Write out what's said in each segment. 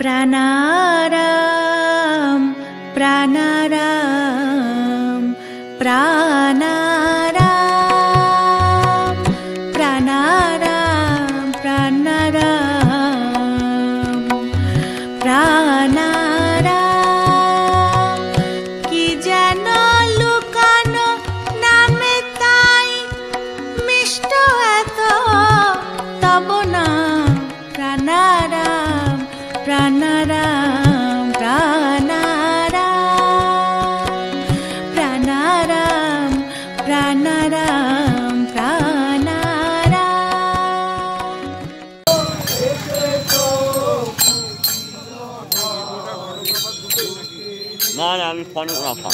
प्राणाराम प्राणाराम प्राणाराम प्राणाराम प्राणाराम प्राणाराम कि जान लुकानो नामे ताई मिष्ट एत तब नाम प्राणाराम प्राणाराम प्राणाराम प्राणाराम प्राणाराम प्राणाराम ना ना फोन फोन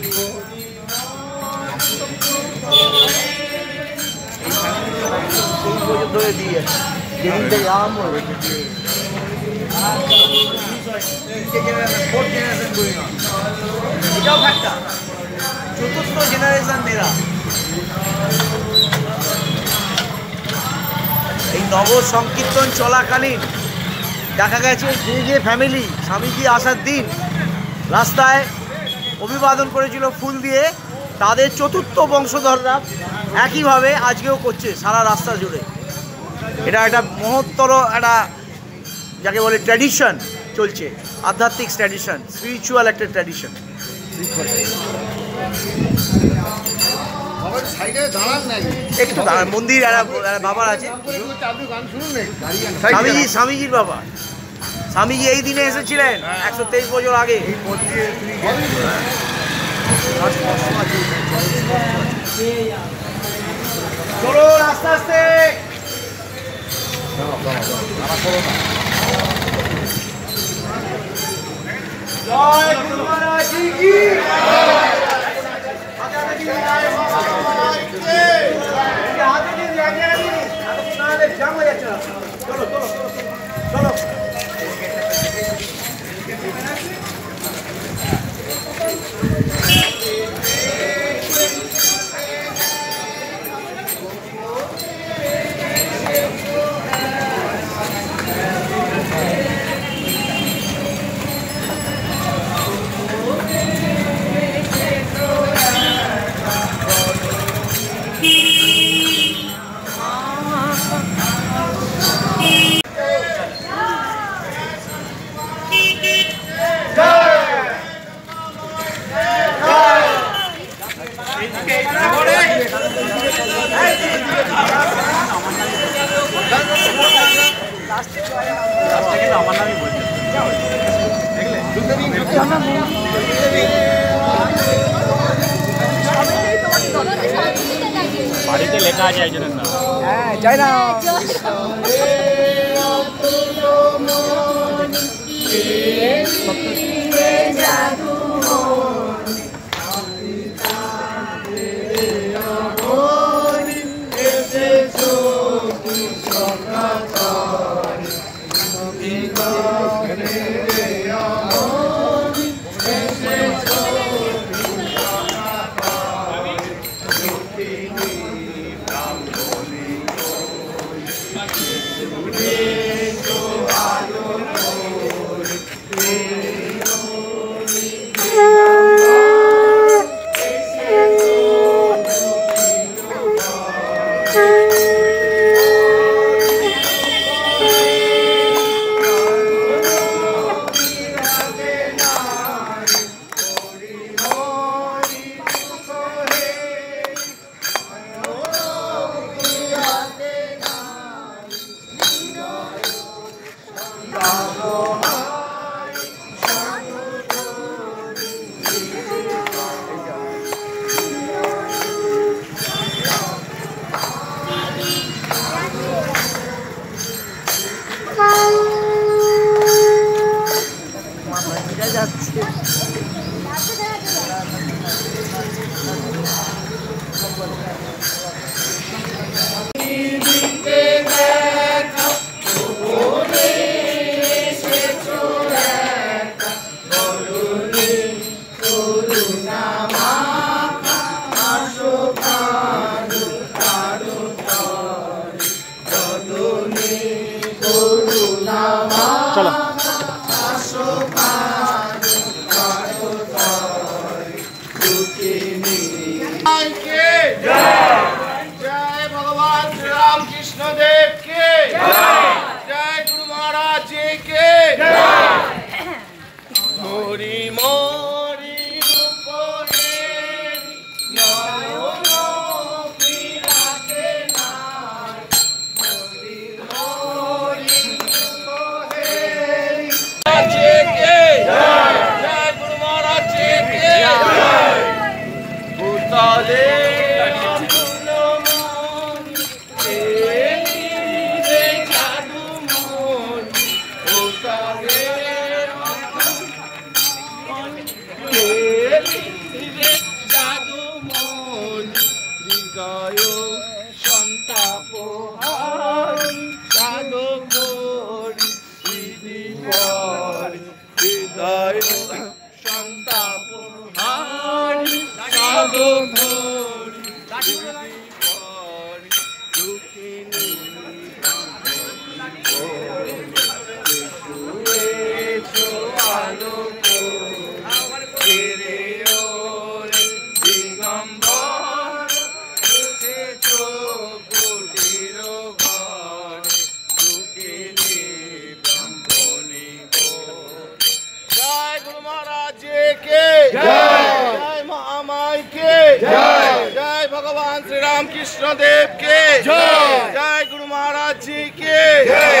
इंतजाम हो रहे चतुर्थ जेनारेशन मेरा नव संकीर्तन चलाकालीन देखा गया जे जे फैमिली स्वामीजी आसार दिन रास्ताय अभिवादन करेছিল फुल दिए तादेर चतुर्थ वंशधररा एकई भावे आजकेও করছে सारा रास्ता जुड़े এটা একটা মহত্তর একটা যাকে বলে ট্র্যাডিশন চলছে আধ্যাত্মিক ট্র্যাডিশন স্পিরিচুয়াল একটা ট্র্যাডিশন একটু দাঁড়ান মন্দির আর বাবার আছে স্বামীজির বাবা স্বামীজি এই দিনে এসেছিলেন 123 বছর আগে চলো আস্তে আস্তে जय गुरु महाराज की বিষয় সন্তাপ সাধু করি হৃদয় সন্তাপ সাধু कृष्ण देव के जय, जय गुरु महाराज जी के जय।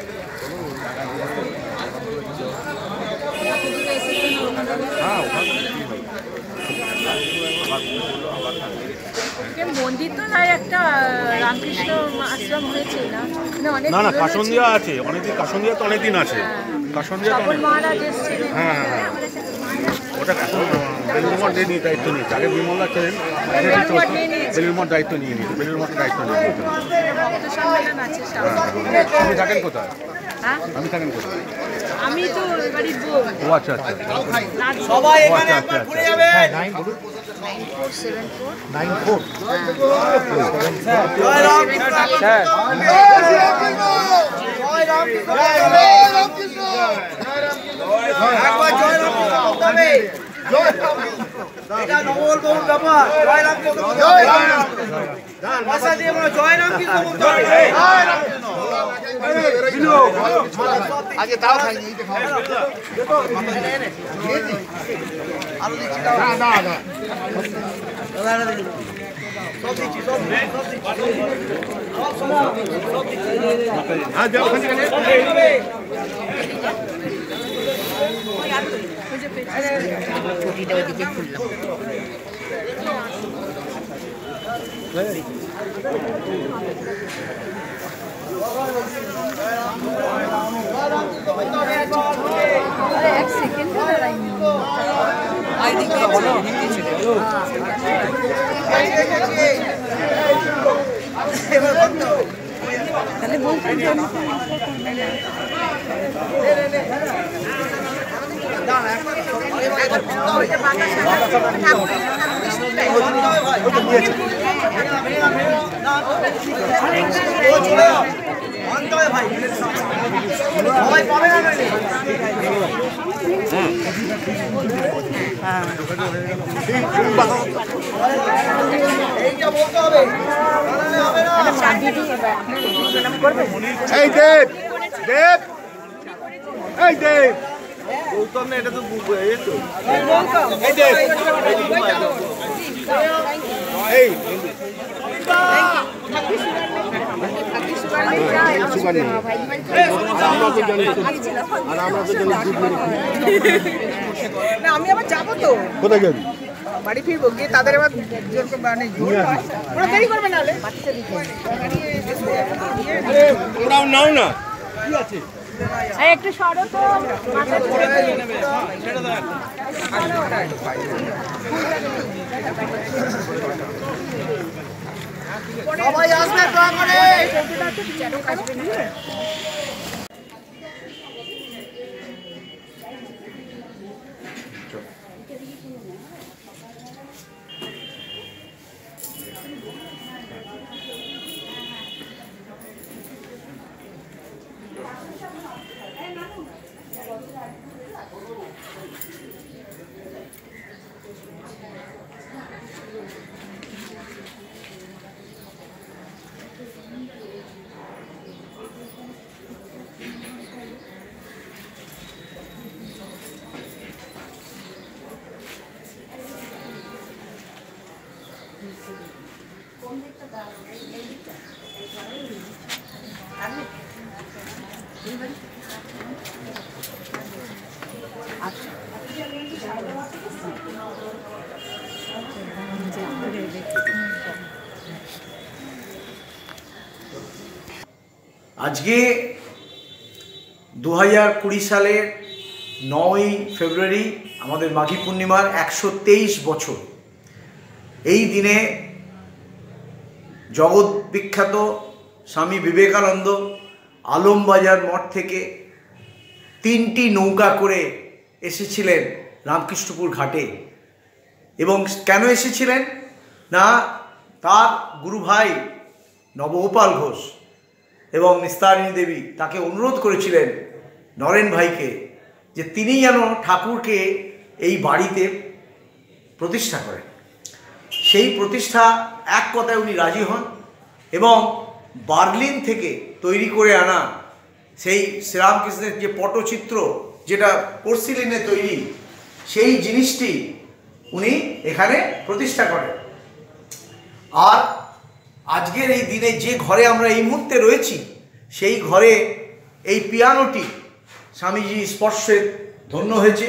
मंदिर तो ना एक रामकृष्ण आश्रम ना कासंदिया कासंदिया तो अनेक दिन आछे बेलुरमठ नहीं दायित्व नहीं आगे विमला चलें बेलुरमठ दायित्व नहीं बेलुरमठ दायित्व नहीं थकें कोथाय हाँ मुझे Hey Dave! गौतम ने तो क्या বাড়ি ফিরবো গিয়ে তাদের আবার জোরকে মানে জোর পুরো দেরি করবে না হলে বাচ্চা দিকে ওরাও নাও না কি আছে এই একটু সরো তো মাথা ধরে নেবে ছেড়ে দাও সবাই আসবে তো করে কতটা তো বিচারও আসবে না আজকে 2020 সালের 9ই ফেব্রুয়ারি আমাদের মাঘী পূর্ণিমার 123 বছর। এই দিনে জগৎ বিখ্যাত স্বামী বিবেকানন্দ আলমবাজার মঠ থেকে 3টি নৌকা করে এসেছিলেন রামকৃষ্ণপুর ঘাটে। এবং কেন এসেছিলেন না, তার গুরু ভাই নবগোপাল ঘোষ এবং নিস্তারিণী দেবী তাকে অনুরোধ করেছিলেন নরেন ভাইকে যে তিনি যেন ঠাকুরকে এই বাড়িতে প্রতিষ্ঠা করেন। সেই প্রতিষ্ঠা এক কথায় উনি রাজি হন এবং বার্লিন থেকে তৈরি করে আনা সেই শ্রীরামকৃষ্ণের যে পটচিত্র, যেটা পোর্সিলিনে তৈরি, সেই জিনিসটি উনি এখানে প্রতিষ্ঠা করেন। আর আজকের এই দিনে যে ঘরে আমরা এই মুহূর্তে রয়েছি, সেই ঘরে এই পিয়ানোটি স্বামীজি স্পর্শে ধন্য হয়েছে।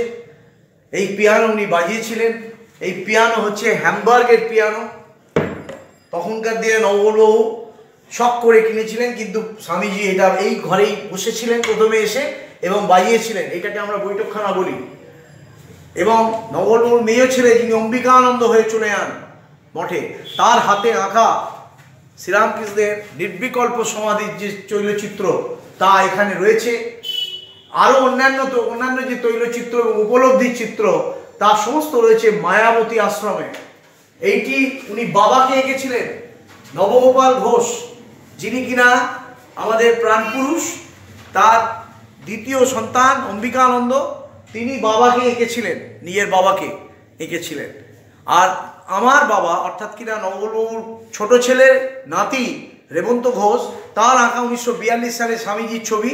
এই পিয়ানো উনি বাজিয়েছিলেন। এই পিয়ানো হচ্ছে হ্যামবার্গের পিয়ানো। তখনকার দিনে নবলবাবু শখ করে কিনেছিলেন, কিন্তু স্বামীজি এটা এই ঘরেই বসেছিলেন প্রথমে এসে এবং বাজিয়েছিলেন। এটাকে আমরা বৈঠকখানা বলি। এবং নবলবাবুর মেয়ে ছেলে যিনি অম্বিকানন্দ হয়ে চলে যান মঠে, তার হাতে আঁকা শ্রীরামকৃষ্ণের নির্বিকল্প সমাধির যে তৈলচিত্র তা এখানে রয়েছে। আরও অন্যান্য যে তৈলচিত্র এবং উপলব্ধির চিত্র তা সমস্ত রয়েছে মায়াবতী আশ্রমে। এইটি উনি বাবাকে এঁকেছিলেন, নবগোপাল ঘোষ, যিনি কিনা আমাদের প্রাণপুরুষ। তার দ্বিতীয় সন্তান অম্বিকানন্দ, তিনি বাবাকে এঁকেছিলেন, নিজের বাবাকে এঁকেছিলেন। আর আমার বাবা অর্থাৎ কিনা নবগোপালবাবুর ছোটো ছেলের নাতি রেবন্ত ঘোষ, তার আঁকা 1942 সালে স্বামীজির ছবি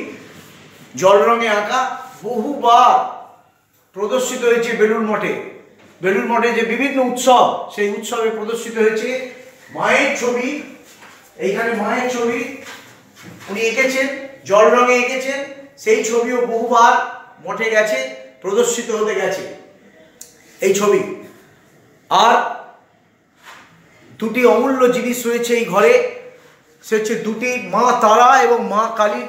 জল রঙে আঁকা বহুবার প্রদর্শিত হয়েছে বেলুর মঠে। বেলুর মঠে যে বিভিন্ন উৎসব, সেই উৎসবে প্রদর্শিত হয়েছে। মায়ের ছবি, এইখানে মায়ের ছবি উনি এঁকেছেন, জল রঙে এঁকেছেন। সেই ছবিও বহুবার মঠে গেছে, প্রদর্শিত হতে গেছে এই ছবি। আর দুটি অমূল্য জিনিস রয়েছে এই ঘরে, সে হচ্ছে দুটি মা তারা এবং মা কালীর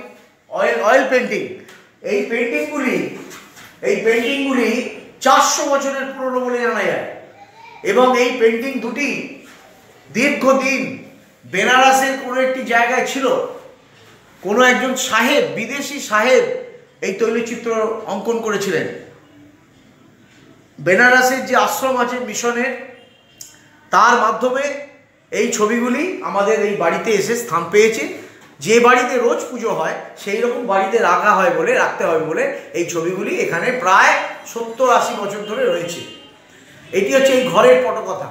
অয়েল পেন্টিং। এই পেন্টিংগুলি 400 বছরের পুরনো বলে জানা যায়। এবং এই পেন্টিং দুটি দীর্ঘদিন বেনারসের কোনো একটি জায়গায় ছিল। কোনো একজন সাহেব, বিদেশি সাহেব, এই তৈলচিত্র অঙ্কন করেছিলেন। বেনারসের যে আশ্রম আছে মিশনের, তার মাধ্যমে এই ছবিগুলি আমাদের এই বাড়িতে এসে স্থান পেয়েছে। যে বাড়িতে রোজ পুজো হয় সেই রকম বাড়িতে রাখতে হয় বলে এই ছবিগুলি এখানে প্রায় 70-80 বছর ধরে রয়েছে। এটি হচ্ছে এই ঘরের পটকথা,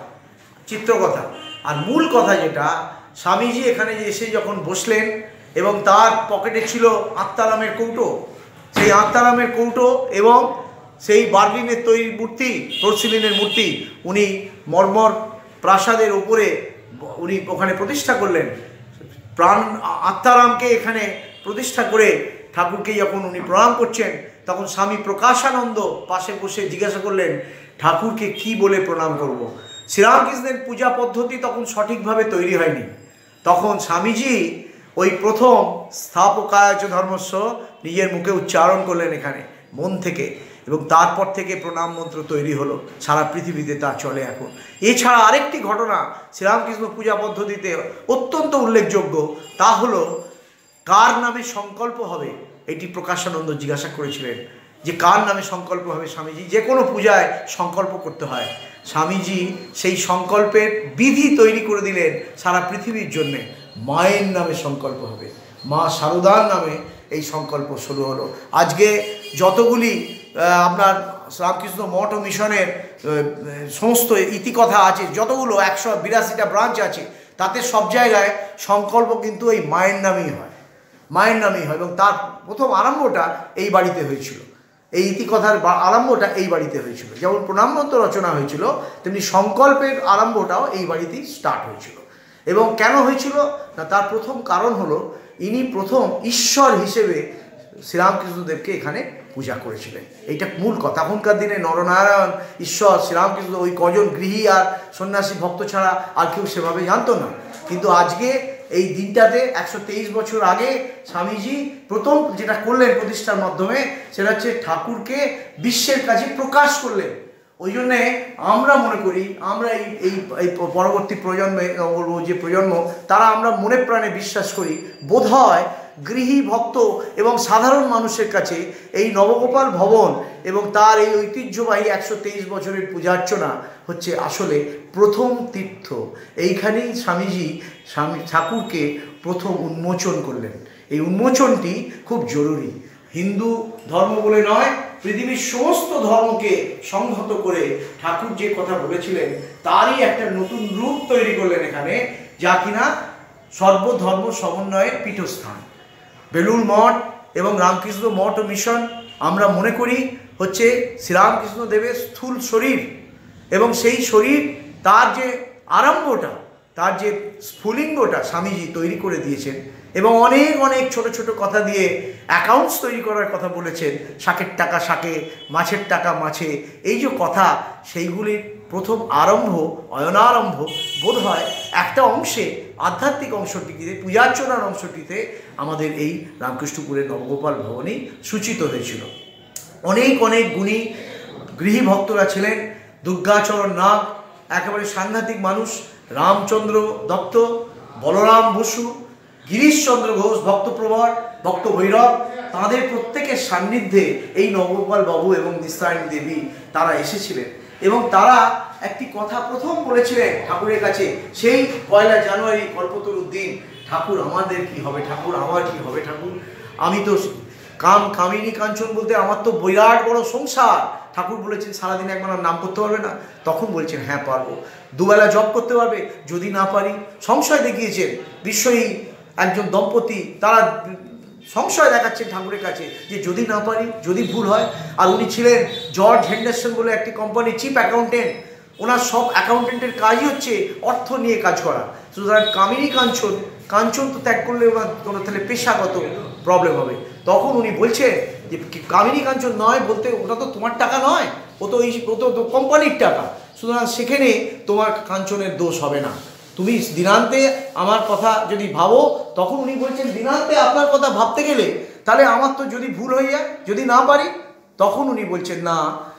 চিত্রকথা। আর মূল কথা যেটা, স্বামীজি এখানে এসে যখন বসলেন এবং তার পকেটে ছিল আত্মারামের কৌটো, সেই আত্মারামের কৌটো এবং সেই বার্লিনের তৈরি মূর্তি, পোর্সিলিনের মূর্তি উনি মর্মর প্রাসাদের উপরে উনি ওখানে প্রতিষ্ঠা করলেন। প্রাণ আত্মারামকে এখানে প্রতিষ্ঠা করে ঠাকুরকে যখন উনি প্রণাম করছেন, তখন স্বামী প্রকাশানন্দ পাশে বসে জিজ্ঞাসা করলেন, ঠাকুরকে কি বলে প্রণাম করব? শ্রীরামকৃষ্ণের পূজা পদ্ধতি তখন সঠিকভাবে তৈরি হয়নি। তখন স্বামীজি ওই প্রথম স্থাপকায়চ ধর্মস্য নিজের মুখে উচ্চারণ করলেন এখানে মন থেকে, এবং তারপর থেকে প্রণাম মন্ত্র তৈরি হলো। সারা পৃথিবীতে তা চলে এখন। এছাড়া আরেকটি ঘটনা শ্রীরামকৃষ্ণ পূজা পদ্ধতিতে অত্যন্ত উল্লেখযোগ্য, তা হলো কার নামে সংকল্প হবে। এটি প্রকাশানন্দ জিজ্ঞাসা করেছিলেন যে কার নামে সংকল্প হবে। স্বামীজি যে কোনো পূজায় সংকল্প করতে হয়, স্বামীজি সেই সংকল্পের বিধি তৈরি করে দিলেন সারা পৃথিবীর জন্যে। মায়ের নামে সংকল্প হবে, মা শারদার নামে এই সংকল্প শুরু হলো। আজকে যতগুলি আপনার রামকৃষ্ণ মঠ ও মিশনের সমস্ত ইতিকথা আছে, যতগুলো 182টা ব্রাঞ্চ আছে, তাতে সব জায়গায় সংকল্প কিন্তু এই মায়ের নামেই হয়। এবং তার প্রথম আরম্ভটা এই বাড়িতে হয়েছিল, এই ইতিকথার আরম্ভটা এই বাড়িতে হয়েছিল। যেমন প্রণাম মন্ত্র রচনা হয়েছিল, তেমনি সংকল্পের আরম্ভটাও এই বাড়িতেই স্টার্ট হয়েছিল। এবং কেন হয়েছিল না, তার প্রথম কারণ হলো ইনি প্রথম ঈশ্বর হিসেবে श्रीरामकृष्णदेव के एखे पूजा करेछिलेन मूल कथा। एखनकार दिन नरनारायण ईश्वर श्रीरामकृष्ण ओई कयजन गृही और सन्यासी भक्त छाड़ा और केउ सेभावे जानतो ना, किन्तु आज के दिनटाते 123 बछर आगे स्वामीजी प्रथम जेटा करलेन प्रतिष्ठार माध्यमे सेटा हच्छे ठाकुरके विश्वेर काछे प्रकाश करलेन। ओई जन्य आमरा मने करी आमरा एई परवर्ती प्रजन्मे जे प्रजन्म तारा आमरा मने प्राणे विश्वास करी बोधहय गृही भक्त एवं साधारण मानुषेर काछे एई नवगोपाल भवन एवं तार एई ऐतिह्यबाही 123 बछरेर पूजा अर्चना हच्छे आसले प्रथम तीर्थ। एइखानेई स्वामीजी स्वामी ठाकुरके प्रथम उन्मोचन करलेन। एई उन्मोचनटी खूब जरूरी, हिंदू धर्म बोले नय पृथिवीर समस्त धर्म के संहत करे ठाकुर जे कथा बोलेछिलेन तारई एकटा नतून रूप तैरी करलेन एखाने, जा किना सर्वधर्म समन्वयेर पीठस्थान। बेलूर मठ एवं रामकृष्ण मठ मिशन आमरा मने करी हच्छे श्रीरामकृष्ण देवेर स्थूल शरीर एवं सेई शरीर तार जे आरम्भटा तार जे स्फुलिंगटा स्वामीजी तैरी करे दियेछेन एवं अनेक अनेक छोटो छोटो कथा दिए अकाउंट्स तैरी करार कथा बोलेछेन। शाकेर टाका शाके माछेर टाका माछे एई जो कथा सेइगुलिर प्रथम आरम्भ अयनारम्भ बोध हय एकटा अंशे आध्यात्मिक अंशटीते पूजार्चनार अंशटीते आमादेर एई रामकृष्णपुरेर नवगोपाल भवनेई सूचित हयेछिल। अनेक अनेक गुणी गृही भक्तरा छिलेन, दुर्गाचरण नाग एकेबारे सांघातिक मानुष, रामचंद्र दत्त, बलराम बसु, गिरीशचंद्र घोष, भक्तप्रवर, भक्त भैरव ताদের প্রত্যেকের সান্নিধ্যে এই নবগোপাল বাবু এবং নিস্তারিণী দেবী তারা এসেছিলেন এবং তারা একটি কথা প্রথম বলেছিলেন ঠাকুরের কাছে সেই ১লা জানুয়ারি কল্পতরু দিন, ঠাকুর আমাদের কি হবে, ঠাকুর আমার কি হবে, ঠাকুর আমি তো কাম কামিনী কাঞ্চন বলতে আমার তো বিরাট বড় সংসার। ঠাকুর বলেছেন সারাদিন একবার নাম করতে পারবে না, তখন বলছেন হ্যাঁ পারবো, দুবেলা জব করতে পারবে, যদি না পারি সংশয় দেখিয়েছেন। বিশ্বই একজন দম্পতি তারা সংশয় দেখাচ্ছেন ঠাকুরের কাছে যে যদি না পারি, যদি ভুল হয়। আর উনি ছিলেন জর্জ হেন্ডারসন বলে একটি কোম্পানি চিফ অ্যাকাউন্টেন্ট, ওনার সব অ্যাকাউন্টেন্টের কাজই হচ্ছে অর্থ নিয়ে কাজ করা। সুতরাং কামিনী কাঞ্চন কাঞ্চন তো ত্যাগ করলে ওনার কোনো তাহলে পেশাগত প্রবলেম হবে। তখন উনি বলছেন যে কামিনী কাঞ্চন নয় বলতে ওটা তো তোমার টাকা নয়, ও তো কোম্পানির টাকা, সুতরাং সেখানে তোমার কাঞ্চনের দোষ হবে না, তুমি দিনান্তে আমার কথা যদি ভাবো। তখন উনি বলছেন দিনান্তে আপনার কথা ভাবতে গেলে তাহলে আমার তো যদি ভুল হয়ে যায়, যদি না পারি। তখন উনি বলছেন না,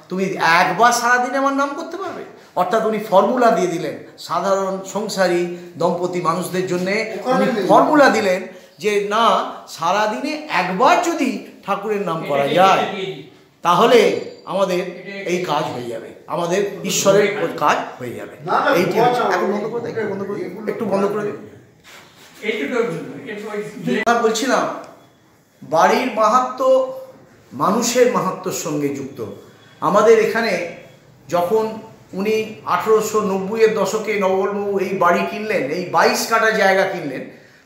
তুমি একবার সারাদিনে আমার নাম করতে পারবে। অর্থাৎ উনি ফর্মুলা দিয়ে দিলেন সাধারণ সংসারী দম্পতি মানুষদের জন্যে, উনি ফর্মুলা দিলেন যে না সারাদিনে একবার যদি ঠাকুরের নাম করা যায় তাহলে আমাদের এই কাজ হয়ে যাবে, আমাদের ঈশ্বরের কাজ হয়ে যাবে। এইটি এখন বন্ধ করে দেয়, একটু বন্ধ করে দেয়। বলছিলাম বাড়ির মাহাত্ম্য মানুষের মাহাত্ম্যর সঙ্গে যুক্ত। আমাদের এখানে যখন উনি 1890-এর দশকে নবগোপালবাবু এই বাড়ি কিনলেন, এই 22 কাঠা জায়গা কিনলেন,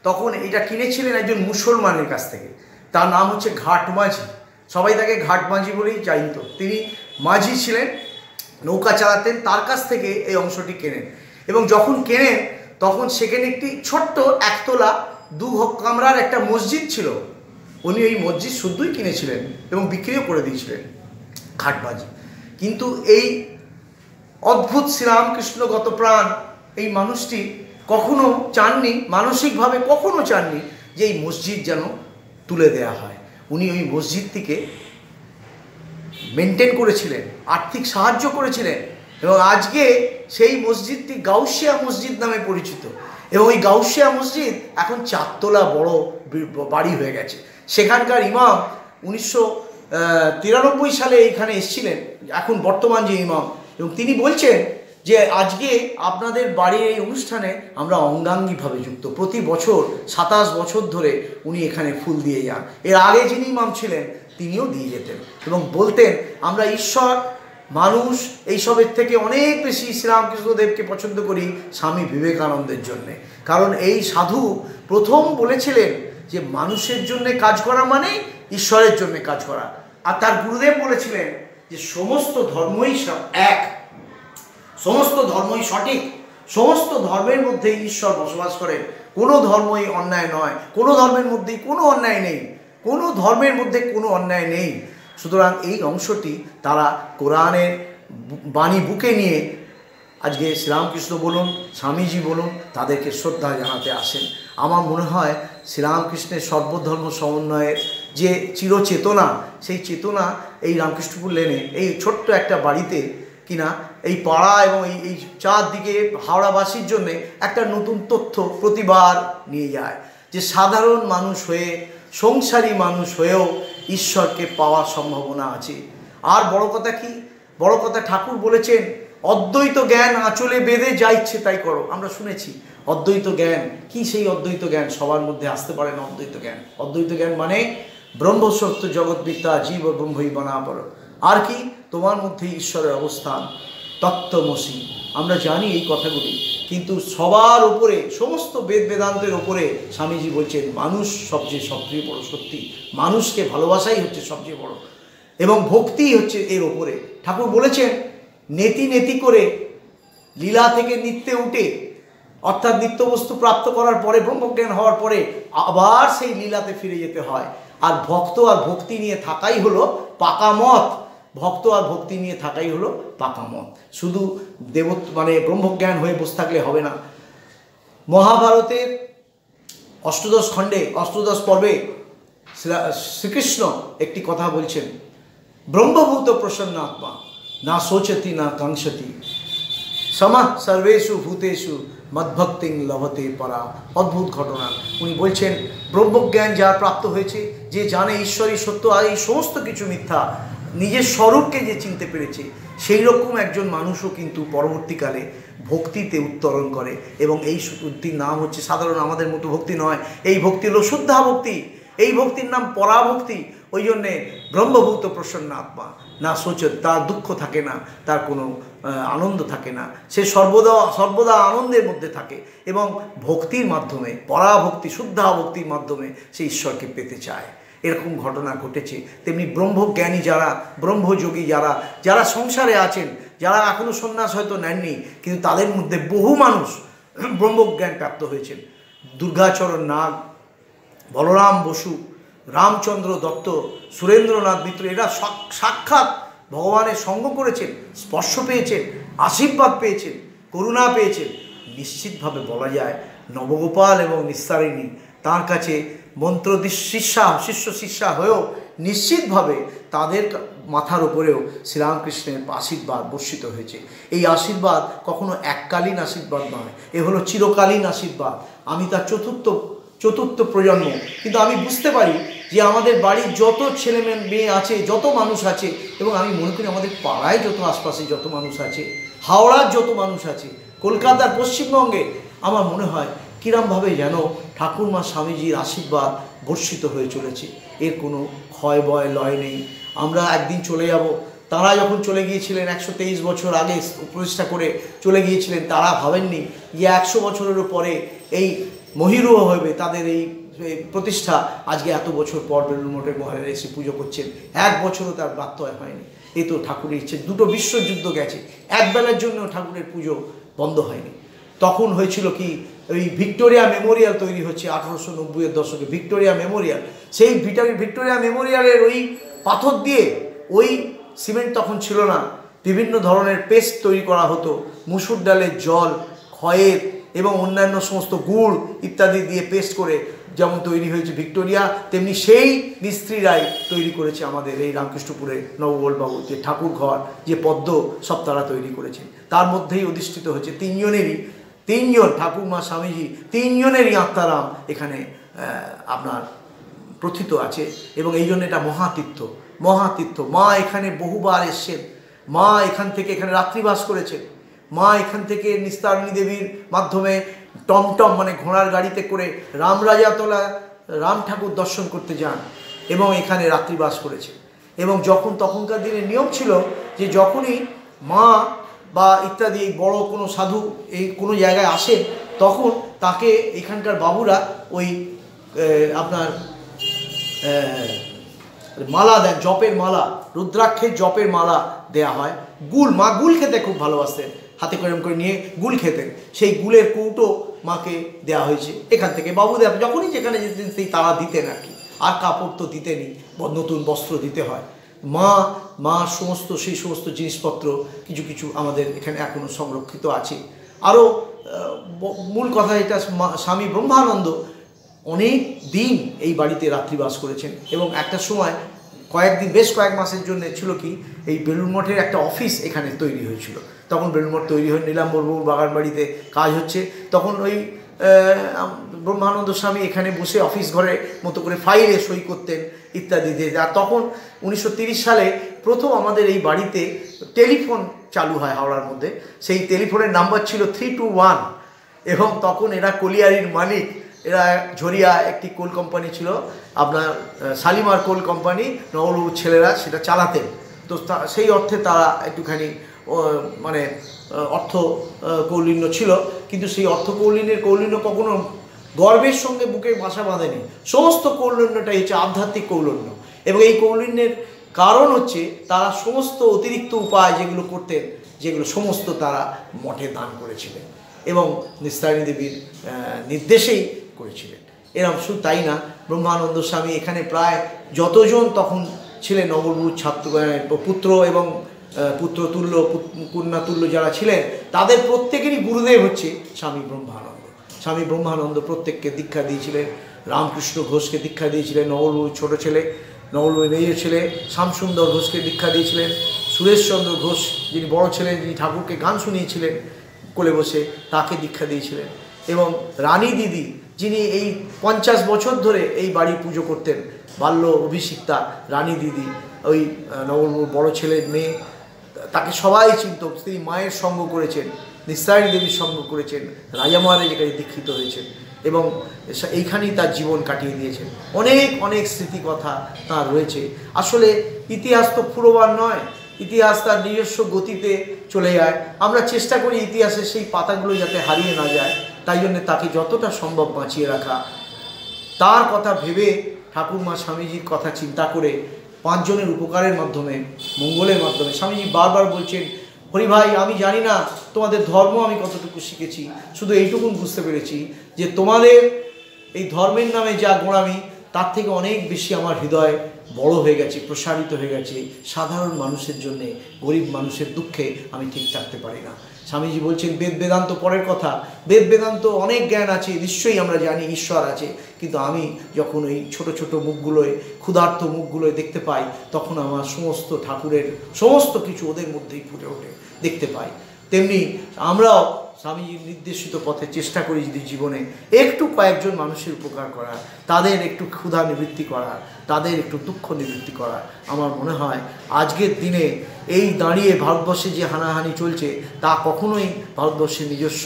তখন এটা কিনেছিলেন একজন মুসলমানের কাছ থেকে, তার নাম হচ্ছে ঘাট মাঝি, সবাই তাকে ঘাট মাঝি বলেই জানত। তিনি মাঝি ছিলেন, নৌকা চালাতেন, তার কাছ থেকে এই অংশটি কেনেন এবং যখন কেনেন তখন সেখানে একটি ছোট্ট 1 তলা 2 কামরার একটা মসজিদ ছিল, উনি এই মসজিদ শুদ্ধই কিনেছিলেন এবং বিক্রিও করে দিয়েছিলেন ঘাটবাজি। কিন্তু এই অদ্ভুত শ্রীরামকৃষ্ণগত প্রাণ এই মানুষটি কখনো চাননি, মানসিকভাবে কখনো চাননি যে এই মসজিদ যেন তুলে দেয়া হয়। উনি ওই মসজিদটিকে মেনটেন করেছিলেন, আর্থিক সাহায্য করেছিলেন এবং আজকে সেই মসজিদটি গাউসিয়া মসজিদ নামে পরিচিত এবং এই গাউসিয়া মসজিদ এখন 4 তলা বড় বাড়ি হয়ে গেছে। সেখানকার ইমাম 1993 সালে এইখানে এসেছিলেন, এখন বর্তমান যে ইমাম, এবং তিনি বলছেন যে আজকে আপনাদের বাড়ির এই অনুষ্ঠানে আমরা অঙ্গাঙ্গিভাবে যুক্ত। প্রতি বছর 27 বছর ধরে উনি এখানে ফুল দিয়ে যান, এর আগে যিনি ইমাম ছিলেন তিনিও দিয়ে যেতেন এবং বলতেন আমরা ঈশ্বর মানুষ এইসবের থেকে অনেক বেশি শ্রীরামকৃষ্ণদেবকে পছন্দ করি স্বামী বিবেকানন্দের জন্যে, কারণ এই সাধু প্রথম বলেছিলেন যে মানুষের জন্যে কাজ করা মানে ঈশ্বরের জন্যে কাজ করা। আর তার গুরুদেব বলেছিলেন যে সমস্ত ধর্মই এক, সমস্ত ধর্মই সঠিক, সমস্ত ধর্মের মধ্যে ঈশ্বর বসবাস করেন, কোনো ধর্মই অন্যায় নয়, কোনো ধর্মের মধ্যেই কোনো অন্যায় নেই। কোনো ধর্মের মধ্যে কোনো অন্যায় নেই। সুতরাং এই অংশটি তারা কোরআনের বাণী বুকে নিয়ে আজকে শ্রীরামকৃষ্ণ বলুন, স্বামীজি বলুন, তাদেরকে শ্রদ্ধা জানাতে আসেন। আমার মনে হয় শ্রীরামকৃষ্ণের সর্বধর্ম সমন্বয়ের যে চিরচেতনা, সেই চেতনা এই রামকৃষ্ণপুর লেনে এই ছোট্ট একটা বাড়িতে কিনা এই পাড়া এবং এই চারদিকে হাওড়াবাসীর জন্যে একটা নতুন তথ্য প্রতিবার নিয়ে যায়, যে সাধারণ মানুষ হয়ে, সংসারী মানুষ হয়েও ঈশ্বরকে পাওয়ার সম্ভাবনা আছে। আর বড় কথা কি, বড় কথা ঠাকুর বলেছেন অদ্বৈত জ্ঞান আঁচলে বেঁধে যা ইচ্ছে তাই করো। আমরা শুনেছি অদ্বৈত জ্ঞান কি, সেই অদ্বৈত জ্ঞান সবার মধ্যে আসতে পারে না। অদ্বৈত জ্ঞান, অদ্বৈত জ্ঞান মানে ব্রহ্ম সত্য জগৎবিদ্যা জীব ব্রহ্মই বনাপর, আর কি তোমার মধ্যে ঈশ্বরের অবস্থান, তত্ত্বমসি। আমরা জানি এই কথাগুলি, কিন্তু সবার উপরে, সমস্ত বেদ বেদান্তের উপরে স্বামীজি বলছেন মানুষ সবচেয়ে সবচেয়ে বড় সত্যি, মানুষকে ভালোবাসাই হচ্ছে সবচেয়ে বড় এবং ভক্তিই হচ্ছে এর ওপরে। ঠাকুর বলেছেন নেতি নেতি করে লীলা থেকে নিত্যে উঠে, অর্থাৎ নিত্যবস্তু প্রাপ্ত করার পরে, ব্রহ্মজ্ঞান হওয়ার পরে আবার সেই লীলাতে ফিরে যেতে হয়। আর ভক্ত আর ভক্তি নিয়ে থাকাই হলো পাকা মত, ভক্ত আর ভক্তি নিয়ে থাকাই হলো পাকা মত। শুধু দেবত্ব মানে ব্রহ্মজ্ঞান হয়ে বসে থাকলে হবে না। মহাভারতের অষ্টাদশ খণ্ডে, অষ্টাদশ পর্বে শ্রীকৃষ্ণ একটি কথা বলছেন, ব্রহ্মভূত প্রসন্ন আত্মা না শোচতি না কাঙ্ক্ষতি সমা সর্বেষু ভূতেষু মদ্ভক্তিং লভতে পরা। অদ্ভুত ঘটনা। উনি বলছেন ব্রহ্মজ্ঞান যার প্রাপ্ত হয়েছে, যে জানে ঈশ্বরই সত্য আর এই সমস্ত কিছু মিথ্যা, নিজের স্বরূপকে যে চিনতে পেরেছে, সেই রকম একজন মানুষও কিন্তু পরবর্তীকালে ভক্তিতে উত্তরণ করে। এবং এই শুদ্ধির নাম হচ্ছে সাধারণ আমাদের মতো ভক্তি নয়, এই ভক্তি হল শুদ্ধা ভক্তি, এই ভক্তির নাম পরাভক্তি। ওই জন্যে ব্রহ্মভূত প্রসন্ন আত্মা না শোচ, তার দুঃখ থাকে না, তার কোনো আনন্দ থাকে না, সে সর্বদা সর্বদা আনন্দের মধ্যে থাকে এবং ভক্তির মাধ্যমে, পরাভক্তি শুদ্ধা ভক্তির মাধ্যমে সে ঈশ্বরকে পেতে চায়। এরকম ঘটনা ঘটেছে। তেমনি ব্রহ্মজ্ঞানী যারা, ব্রহ্মযোগী যারা, যারা সংসারে আছেন, যারা এখনও সন্ন্যাস হয়তো নেননি, কিন্তু তাদের মধ্যে বহু মানুষ ব্রহ্মজ্ঞান প্রাপ্ত হয়েছেন। দুর্গাচরণ নাগ, বলরাম বসু, রামচন্দ্র দত্ত, সুরেন্দ্রনাথ মিত্র, এরা সাক্ষাৎ ভগবানের সঙ্গ করেছেন, স্পর্শ পেয়েছেন, আশীর্বাদ পেয়েছেন, করুণা পেয়েছেন। নিশ্চিতভাবে বলা যায় নবগোপাল এবং নিস্তারিণী তার কাছে মন্ত্রদিশ শিষ্যা হয়েও নিশ্চিতভাবে তাদের মাথার উপরেও শ্রীরামকৃষ্ণের আশীর্বাদ বর্ষিত হয়েছে। এই আশীর্বাদ কখনো এককালীন আশীর্বাদ নয়, এ হলো চিরকালীন আশীর্বাদ। আমি তার চতুর্থ প্রজন্ম, কিন্তু আমি বুঝতে পারি যে আমাদের বাড়ির যত ছেলে মেয়ে আছে, যত মানুষ আছে, এবং আমি মনে করি আমাদের পাড়ায় যত আশপাশে যত মানুষ আছে, হাওড়ার যত মানুষ আছে, কলকাতার, পশ্চিমবঙ্গে, আমার মনে হয় কিরমভাবে যেন ঠাকুরমা স্বামীজির আশীর্বাদ বর্ষিত হয়ে চলেছে। এর কোনো ক্ষয় বয় লয় নেই। আমরা একদিন চলে যাব। তারা যখন চলে গিয়েছিলেন 123 বছর আগে প্রতিষ্ঠা করে চলে গিয়েছিলেন, তারা ভাবেননি যে 100 বছরেরও পরে এই মহিরুহ হবে তাদের এই প্রতিষ্ঠা। আজকে এত বছর পর বেলুড়মঠে মহারাজ এসে পুজো করছেন, এক বছরও তার ব্যত্যয় হয়নি। এ তো ঠাকুরের ইচ্ছে। দুটো বিশ্বযুদ্ধ গেছে, একবেলার জন্য ঠাকুরের পুজো বন্ধ হয়নি। তখন হয়েছিল কি, ওই ভিক্টোরিয়া মেমোরিয়াল তৈরি হচ্ছে 1890-এর দশকে, ভিক্টোরিয়া মেমোরিয়াল। সেই ভিক্টোরিয়া মেমোরিয়ালের ওই পাথর দিয়ে, ওই সিমেন্ট তখন ছিল না, বিভিন্ন ধরনের পেস্ট তৈরি করা হতো, মুসুর ডালের জল, খয়ের এবং অন্যান্য সমস্ত গুড় ইত্যাদি দিয়ে পেস্ট করে যেমন তৈরি হয়েছে ভিক্টোরিয়া, তেমনি সেই মিস্ত্রিরাই তৈরি করেছে আমাদের এই রামকৃষ্ণপুরে নবগোপালবাবু যে ঠাকুর ঘর, যে পদ্ম, সব তারা তৈরি করেছেন। তার মধ্যেই অধিষ্ঠিত হয়েছে তিনজন ঠাকুরমা স্বামীজি, তিনজনেরই আত্মারাম এখানে আপনার প্রথিত আছে। এবং এই জন্য এটা মহাতীর্থ। মা এখানে বহুবার এসছেন, মা এখান থেকে এখানে রাত্রিবাস করেছেন, মা এখান থেকে নিস্তারিণী দেবীর মাধ্যমে টমটম মানে ঘোড়ার গাড়িতে করে রামরাজাতলা রাম ঠাকুর দর্শন করতে যান এবং এখানে রাত্রিবাস করেছে। এবং যখন তখনকার দিনে নিয়ম ছিল যে যখনই মা বা ইত্যাদি এই বড়ো কোনো সাধু এই কোনো জায়গায় আসেন, তখন তাকে এখানকার বাবুরা ওই আপনার মালা দেন, জপের মালা, রুদ্রাক্ষের জপের মালা দেয়া হয়। গুল, মা গুল খেতে খুব ভালোবাসতেন, হাতে করে করে নিয়ে গুল খেতেন, সেই গুলের কৌটো মাকে দেয়া হয়েছে। এখান থেকে বাবু দেব যখনই যেখানে যেতেন সেই তারা দিতেন আর কি। আর কাপড় তো দিতে নেই, নতুন বস্ত্র দিতে হয়। মা মা সমস্ত সেই সমস্ত জিনিসপত্র কিছু কিছু আমাদের এখানে এখনও সংরক্ষিত আছে। আরও মূল কথা এটা, স্বামী ব্রহ্মানন্দ অনেক দিন এই বাড়িতে রাত্রিবাস করেছেন এবং একটা সময় কয়েকদিন বেশ কয়েক মাসের জন্য ছিল কি এই বেলুড় মঠের একটা অফিস এখানে তৈরি হয়েছিল। তখন বেলুড় মঠ তৈরি হয়ে নীলাম্বরবাবুর বাগান বাড়িতে কাজ হচ্ছে, তখন ওই ব্রহ্মানন্দ স্বামী এখানে বসে অফিস ঘরে মতো করে ফাইলে সই করতেন ইত্যাদি। আর তখন 1930 সালে প্রথম আমাদের এই বাড়িতে টেলিফোন চালু হয় হাওড়ার মধ্যে। সেই টেলিফোনের নাম্বার ছিল 321 এবং তখন এরা কলিয়ারির মালিক, এরা ঝরিয়া একটি কোল কোম্পানি ছিল, আপনার শালিমার কোল কোম্পানি, নবলবুর ছেলেরা সেটা চালাতেন। তো সেই অর্থে তারা একটুখানি মানে অর্থ কৌলিন্য ছিল, কিন্তু সেই অর্থ কৌলিন্য কখনো গর্বের সঙ্গে বুকে বাসা বাঁধেনি। সমস্ত কৌলিন্যটাই হচ্ছে আধ্যাত্মিক কৌলিন্য এবং এই কৌলিন্যের কারণ হচ্ছে তারা সমস্ত অতিরিক্ত উপায় যেগুলো করতেন যেগুলো সমস্ত তারা মঠে দান করেছিলেন এবং নিস্তারিণী দেবীর নির্দেশেই করেছিলেন। এরকম শুধু তাই না, ব্রহ্মানন্দ স্বামী এখানে প্রায় যতজন তখন ছিলেন নবলবুর ছাত্র পুত্র এবং পুত্রতুল্য কন্যাতুল্য যারা ছিলেন তাদের প্রত্যেকেরই গুরুদেব হচ্ছে স্বামী ব্রহ্মানন্দ। স্বামী ব্রহ্মানন্দ প্রত্যেককে দীক্ষা দিয়েছিলেন, রামকৃষ্ণ ঘোষকে দীক্ষা দিয়েছিলেন, নবলবুর ছোটো ছেলে, নবলবুর মেয়ে ছেলে শ্যামসুন্দর ঘোষকে দীক্ষা দিয়েছিলেন, সুরেশচন্দ্র ঘোষ যিনি বড় ছিলেন যিনি ঠাকুরকে গান শুনিয়েছিলেন কোলে বসে তাকে দীক্ষা দিয়েছিলেন, এবং রানী দিদি যিনি এই 50 বছর ধরে এই বাড়ি পুজো করতেন, বাল্য অভিষিক্তা রানী দিদি, ওই নবলবুর বড়ো ছেলের মেয়ে, তাকে সবাই চিনত। তিনি মায়ের সঙ্গ করেছেন, নিস্তারিণী দেবীর সঙ্গ করেছেন, রাজামহারাজ এখানে দীক্ষিত হয়েছেন এবং এইখানেই তার জীবন কাটিয়ে দিয়েছেন। অনেক অনেক স্মৃতিকথা তার রয়েছে। আসলে ইতিহাস তো ফুরোবার নয়, ইতিহাস তার নিজস্ব গতিতে চলে যায়। আমরা চেষ্টা করি ইতিহাসের সেই পাতাগুলো যাতে হারিয়ে না যায়, তাই জন্যে তাকে যতটা সম্ভব বাঁচিয়ে রাখা। তার কথা ভেবে ঠাকুরমা স্বামীজির কথা চিন্তা করে পাঁচজনের উপকারের মাধ্যমে মঙ্গলের মাধ্যমে স্বামীজি বারবার বলছেন, হরি ভাই আমি জানি না তোমাদের ধর্ম আমি কতটুকু শিখেছি, শুধু এইটুকুন বুঝতে পেরেছি যে তোমাদের এই ধর্মের নামে যা গোঁড়ামি তার থেকে অনেক বেশি আমার হৃদয় বড় হয়ে গেছে, প্রসারিত হয়ে গেছে সাধারণ মানুষের জন্যে, গরিব মানুষের দুঃখে আমি ঠিক থাকতে পারি না। স্বামীজি বলছেন বেদ বেদান্ত পরের কথা, বেদ বেদান্ত অনেক জ্ঞান আছে, নিশ্চয়ই আমরা জানি ঈশ্বর আছে, কিন্তু আমি যখন ওই ছোট ছোট মুখগুলোয় ক্ষুধার্ত মুখগুলোয় দেখতে পাই তখন আমার সমস্ত ঠাকুরের সমস্ত কিছু ওদের মধ্যেই ফুটে ওঠে দেখতে পাই। তেমনি আমরাও স্বামীজির নির্দেশিত পথে চেষ্টা করি যদি জীবনে একটু কয়েকজন মানুষের উপকার করার, তাদের একটু ক্ষুধা নিবৃত্তি করার, তাদের একটু দুঃখ নিবৃত্তি করার, আমার মনে হয় আজকের দিনে এই দাঁড়িয়ে ভারতবর্ষে যে হানাহানি চলছে তা কখনোই ভারতবর্ষের নিজস্ব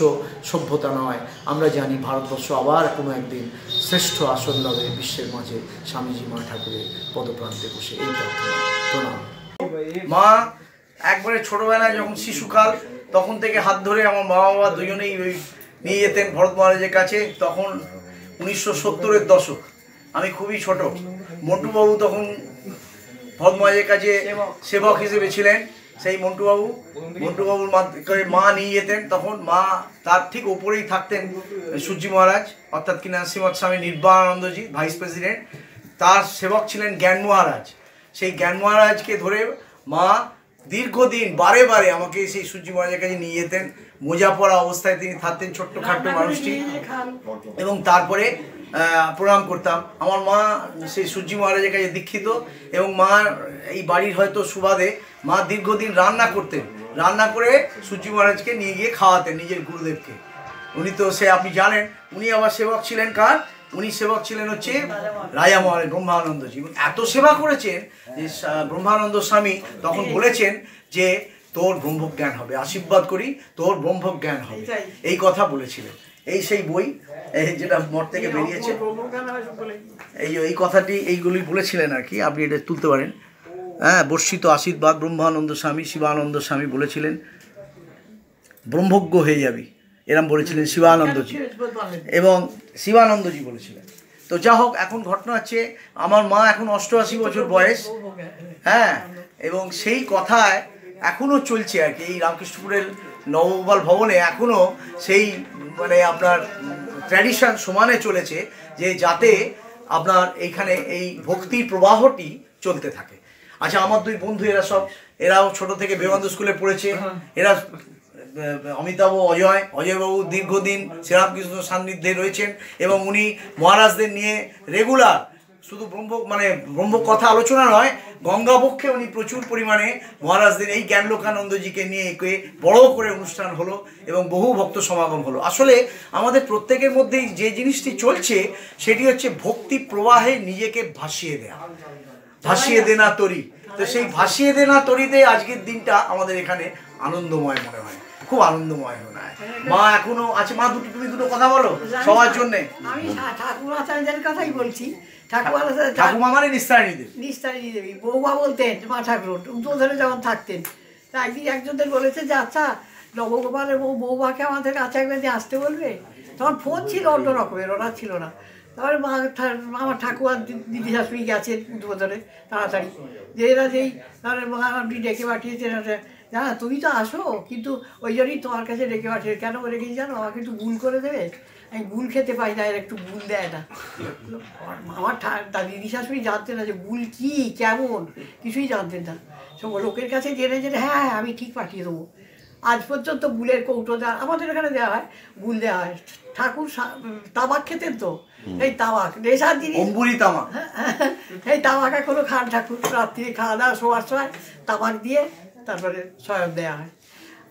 সভ্যতা নয়। আমরা জানি ভারতবর্ষ আবার কোনো একদিন শ্রেষ্ঠ আসন লাভে বিশ্বের মাঝে স্বামীজি মা ঠাকুরের পদপ্রান্তে বসে এই প্রার্থনা। প্রণাম। মা একবারে ছোটোবেলায় যখন শিশুকাল তখন থেকে হাত ধরে আমার বাবা মা দুজনেই ওই নিয়ে যেতেন ভরত মহারাজের কাছে। তখন 1970-এর দশক, আমি খুবই ছোট, মন্টুবাবু তখন ভরত মহারাজের কাছে সেবক হিসেবে ছিলেন। সেই মন্টুবাবুর মা নিয়ে যেতেন, তখন মা তার ঠিক ওপরেই থাকতেন সূর্যি মহারাজ, অর্থাৎ কিনা শ্রীমৎ স্বামী নির্বাণানন্দজি ভাইস প্রেসিডেন্ট, তার সেবক ছিলেন জ্ঞান মহারাজ। সেই জ্ঞান মহারাজকে ধরে মা দীর্ঘদিন বারে বারে আমাকে সেই সূর্যি মহারাজের কাছে নিয়ে যেতেন। মোজা পরা অবস্থায় তিনি থাকতেন, ছোট্ট খাট্ট মানুষটি, এবং তারপরে প্রণাম করতাম। আমার মা সেই সূর্যি মহারাজের কাছে দীক্ষিত এবং মা এই বাড়ির হয়তো সুবাদে মা দীর্ঘদিন রান্না করতেন, রান্না করে সূর্যি মহারাজকে নিয়ে গিয়ে খাওয়াতেন নিজের গুরুদেবকে। উনি তো সে আপনি জানেন, উনি আবার সেবক ছিলেন কার, উনি সেবক ছিলেন হচ্ছে রাজা মহারাজ ব্রহ্মানন্দজি। এত সেবা করেছেন যে ব্রহ্মানন্দ স্বামী তখন বলেছেন যে তোর ব্রহ্মজ্ঞান হবে, আশীর্বাদ করি তোর ব্রহ্মজ্ঞান হবে, এই কথা বলেছিলেন। এই সেই বই যেটা মঠ থেকে বেরিয়েছে, এই কথাটি এইগুলি বলেছিলেন আর কি, আপনি এটা তুলতে পারেন। হ্যাঁ, বর্ষিত আশীর্বাদ ব্রহ্মানন্দ স্বামী শিবানন্দ স্বামী বলেছিলেন ব্রহ্মজ্ঞ হয়ে যাবি, এরম বলেছিলেন শিবানন্দজি এবং শিবানন্দজি বলেছিলেন। তো যা হোক, এখন ঘটনা হচ্ছে আমার মা এখন 88 বছর বয়স, হ্যাঁ, এবং সেই কথায় এখনও চলছে আর কি। এই রামকৃষ্ণপুরের নবগোপাল ভবনে এখনও সেই মানে আপনার ট্র্যাডিশন সমানে চলেছে যে যাতে আপনার এইখানে এই ভক্তির প্রবাহটি চলতে থাকে। আচ্ছা, আমার দুই বন্ধু এরা সব, এরাও ছোট থেকে বিবেকানন্দ স্কুলে পড়েছে, এরা অমিতাভ অজয়, অজয়বাবু দীর্ঘদিন শ্রীরামকৃষ্ণ সান্নিধ্যে রয়েছেন এবং উনি মহারাজদের নিয়ে রেগুলার শুধু ব্রহ্ম কথা আলোচনা নয়, গঙ্গাবক্ষে উনি প্রচুর পরিমাণে মহারাজদের এই জ্ঞান লোকানন্দজিকে নিয়ে একে বড় করে অনুষ্ঠান হলো এবং বহু ভক্ত সমাগম হলো। আসলে আমাদের প্রত্যেকের মধ্যেই যে জিনিসটি চলছে সেটি হচ্ছে ভক্তি প্রবাহে নিজেকে ভাসিয়ে দেয়া, ভাসিয়ে দেনা তরি। তো সেই ভাসিয়ে দেনা তরিতে আজকের দিনটা আমাদের এখানে আনন্দময় মনে হয়, খুব আনন্দময় মনে হয়। মা এখনো আছে, মা দুটো তুমি দুটো কথা বলো সবার জন্য। আমি ঠাকুর আচার্যের কথাই বলছি। ঠাকুমা মানে নিস্তারিণী দেবী, নিস্তারিণী দেবী বৌমা বলতেন মা ঠাকুর, উদ্বোধনে যখন থাকতেন। তা একদিন একজনদের বলেছে যে আচ্ছা নবগোপালের বৌমাকে আমাদের কাছে একবার দিয়ে আসতে বলবে। তখন ফোন ছিল অন্য রকমের, ওরা ছিল না। তারপরে মা আমার ঠাকুমা দিদি শাশুড়ি গেছেন উদ্বোধনে তাড়াতাড়ি, যে এরা যেই তাহলে মা আপনি ডেকে পাঠিয়েছেন, না তুমি তো আসো, কিন্তু ওই জন্যই তোমার কাছে ডেকে পাঠিয়ে। কেন রেখেছি জানো, আমাকে একটু ভুল করে দেবে, আমি গুল খেতে পাই না, এর একটু গুল দেয় না। আমার দিদি শাশুড়ি জানতেন না যে গুল কী কেমন, কিছুই জানতেন না। সব লোকের কাছে জেনে জেনে হ্যাঁ হ্যাঁ আমি ঠিক পাঠিয়ে দেবো। আজ পর্যন্ত গুলের কৌটো দেওয়া, আমাদের এখানে দেওয়া হয়, গুল দেওয়া হয়। ঠাকুর তামাক খেতেন তো, এই তামাক নেশার জিনিস, তামাক, এই তামাক এখনো খান ঠাকুর। রাত্রি খাওয়া দাওয়া শোয়ার সময় তামাক দিয়ে তারপরে সয়ব দেওয়া হয়।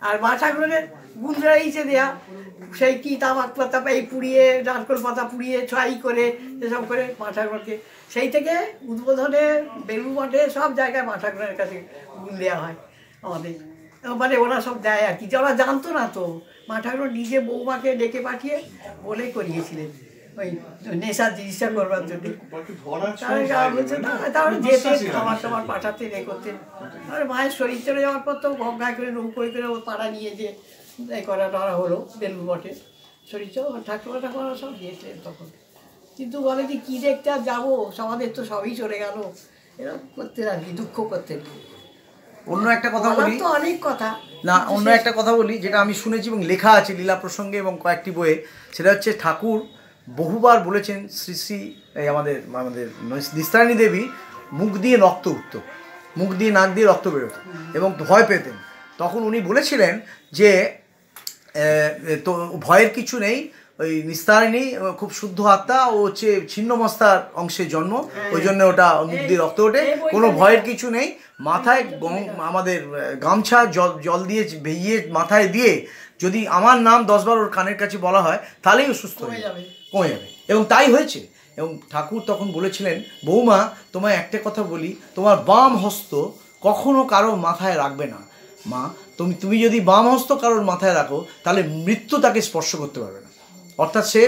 আর মা ঠাকুরের গুল রয়েছে দেয়া, সেই কি তামাক পাতা এই পুড়িয়ে, নারকোল পাতা পুড়িয়ে ছাই করে, সেসব করে মা ঠাকুরকে। সেই থেকে উদ্বোধনে বেলু মাঠে সব জায়গায় মা ঠাকুরের কাছে গুল দেওয়া হয় আমাদের, মানে ওরা সব দেয় আর কি। যারা জানতো না তো মা ঠাকুর নিজে বৌমাকে ডেকে পাঠিয়ে বলে করিয়েছিলেন ওই নেশার জিনিসটা করবার জন্য। তাহলে যেতেন খাবার টাবার পাঠাতেন, এ করতেন। আর মায়ের শরীর চলে যাওয়ার পর তো গঙ্গায় করে নৌকোয় করে ও পাড়া নিয়ে যে এ করা টরা হলো বেলুর মঠে। শরীর ঠাকুর ঠাকুরা সব দিয়েছিলেন তখন, কিন্তু বলে যে কী দেখতে আর যাবো, আমাদের তো সবই চলে গেল, এরকম করতেন আর কি, দুঃখ করতেন। অন্য একটা কথা বলি, অনেক কথা না, অন্য একটা কথা বলি যেটা আমি শুনেছি এবং লেখা আছে লীলা প্রসঙ্গে এবং কয়েকটি বইয়ে, সেটা হচ্ছে ঠাকুর বহুবার বলেছেন শ্রী শ্রী এই আমাদের আমাদের নিস্তারিণী দেবী মুখ দিয়ে রক্ত উঠত, মুখ দিয়ে নাক দিয়ে রক্ত বেরোতো এবং ভয় পেতেন। তখন উনি বলেছিলেন যে তো ভয়ের কিছু নেই, ওই নিস্তারিণী খুব শুদ্ধ আত্মা, ও হচ্ছে ছিন্নমস্তার অংশে জন্ম, ওই জন্য ওটা মুখ দিয়ে রক্ত ওঠে, কোনো ভয়ের কিছু নেই। মাথায় আমাদের গামছা জল দিয়ে ভিজিয়ে মাথায় দিয়ে যদি আমার নাম 10 বার ওর কানের কাছে বলা হয় তাহলেই ও সুস্থ হয়ে যাবে, কমে যাবে, এবং তাই হয়েছে। এবং ঠাকুর তখন বলেছিলেন বৌমা তোমায় একটা কথা বলি, তোমার বাম হস্ত কখনো কারো মাথায় রাখবে না। মা তুমি তুমি যদি বাম হস্ত কারোর মাথায় রাখো তাহলে মৃত্যু তাকে স্পর্শ করতে পারবে না, অর্থাৎ সে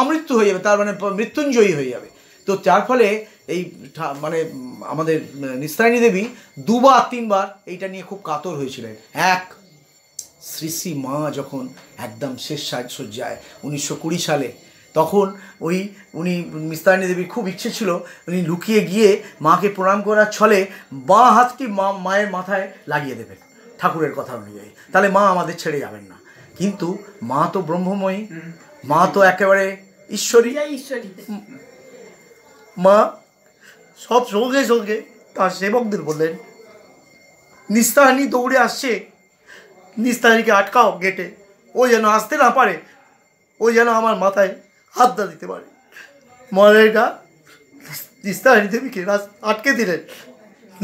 আমৃত্যু হয়ে যাবে, তার মানে মৃত্যুঞ্জয়ী হয়ে যাবে। তো যার ফলে এই মানে আমাদের নিস্তারিণী দেবী 2-3 বার এইটা নিয়ে খুব কাতর হয়েছিলেন। এক শ্রী শ্রী মা যখন একদম শেষ সাজসজ্জায় 1920 সালে, তখন ওই উনি নিস্তারিণী দেবীর খুব ইচ্ছে ছিল, উনি লুকিয়ে গিয়ে মাকে প্রণাম করার ছলে বাঁ হাতটি মায়ের মাথায় লাগিয়ে দেবেন ঠাকুরের কথা অনুযায়ী, তাহলে মা আমাদের ছেড়ে যাবেন না। কিন্তু মা তো ব্রহ্মময়ী, মা তো একেবারে ঈশ্বরী, মা সব সঙ্গে সঙ্গে তার সেবকদের বললেন নিস্তারিণী দৌড়ে আসছে, নিস্তারিণীকে আটকাও গেটে, ও যেন আসতে না পারে, ও যেন আমার মাথায় হাত না দিতে পারে। মহারাজা নিস্তারিণী দেবীকে আটকে দিলেন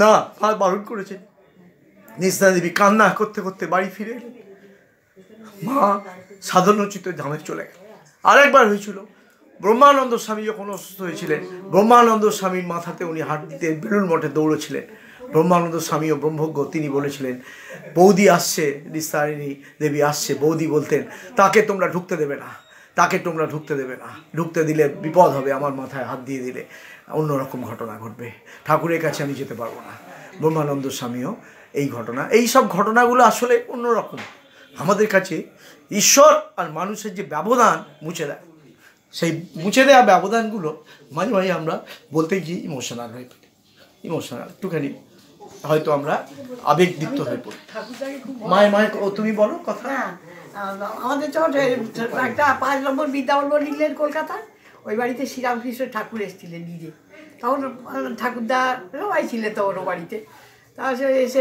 না, আর বারণ করেছেন। নিস্তারিণী দেবী কান্না করতে করতে বাড়ি ফিরে এলেন, মা সাধনোচিত ধামে চলে গেল। আরেকবার হয়েছিল ব্রহ্মানন্দ স্বামী যখন অসুস্থ হয়েছিলেন, ব্রহ্মানন্দ স্বামীর মাথাতে উনি হাত দিতে বেলুর মঠে দৌড়েছিলেন। ব্রহ্মানন্দ স্বামীও ব্রহ্মজ্ঞ, তিনি বলেছিলেন বৌদি আসছে, নিস্তারিণী দেবী আসছে। বৌদি বলতেন তাকে তোমরা ঢুকতে দেবে না, তাকে তোমরা ঢুকতে দেবে না, ঢুকতে দিলে বিপদ হবে, আমার মাথায় হাত দিয়ে দিলে অন্যরকম ঘটনা ঘটবে, ঠাকুরের কাছে আমি যেতে পারবো না। ব্রহ্মানন্দ স্বামীও এই ঘটনা, এই সব ঘটনাগুলো আসলে অন্যরকম, আমাদের কাছে ঈশ্বর আর মানুষের যে ব্যবধান মুছে দেয়, সেই মুছে দেওয়া ব্যবধানগুলো মাঝে মাঝে আমরা বলতে গিয়ে ইমোশনাল হয়ে পড়ি, ইমোশনাল একটুখানি হয়তো আমরা আবেগদীপ্ত হয়ে পড়ি। মায় মায় তুমি বলো কথা। আমাদের একটা 5 নম্বর বিদ্যাবল্লভ লিখলেন কলকাতায়, ওই বাড়িতে শ্রীরামকৃষ্ণ ঠাকুর এসেছিলেন নিজে, তখন ঠাকুরদা সবাই ছিলেন তখন ও বাড়িতে। তা সে এসে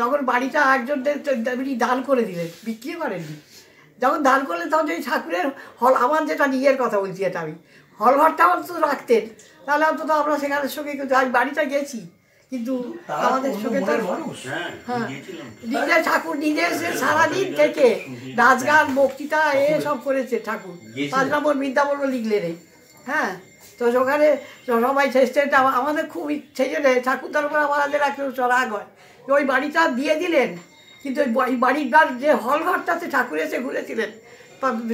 যখন বাড়িটা একজনদের দান করে দিলেন, বিক্রি করেননি, যখন দান করলেন তখন যদি ঠাকুরের হল, আমার যেটা নিজের কথা বলছি এটা আমি, হলঘরটা আমার তো রাখতেন, তাহলে অন্তত আমরা সেখানের সঙ্গে কিন্তু আজ বাড়িটা গেছি, কিন্তু আমাদের সঙ্গে তো হ্যাঁ নিজে ঠাকুর নিজে এসে সারাদিন থেকে নাচ গান বক্তৃতা এসব করেছে ঠাকুর। ৫ নম্বর বৃন্দাবনও লিখলেন, হ্যাঁ তো ওখানে সবাই শেষটা আমাদের খুব সেই জন্য ঠাকুর তারপর আমাদের একটা রাগ হয় ওই বাড়িটা দিয়ে দিলেন, কিন্তু ওই বাড়িটার যে হল ঘরটাতে ঠাকুর এসে ঘুরেছিলেন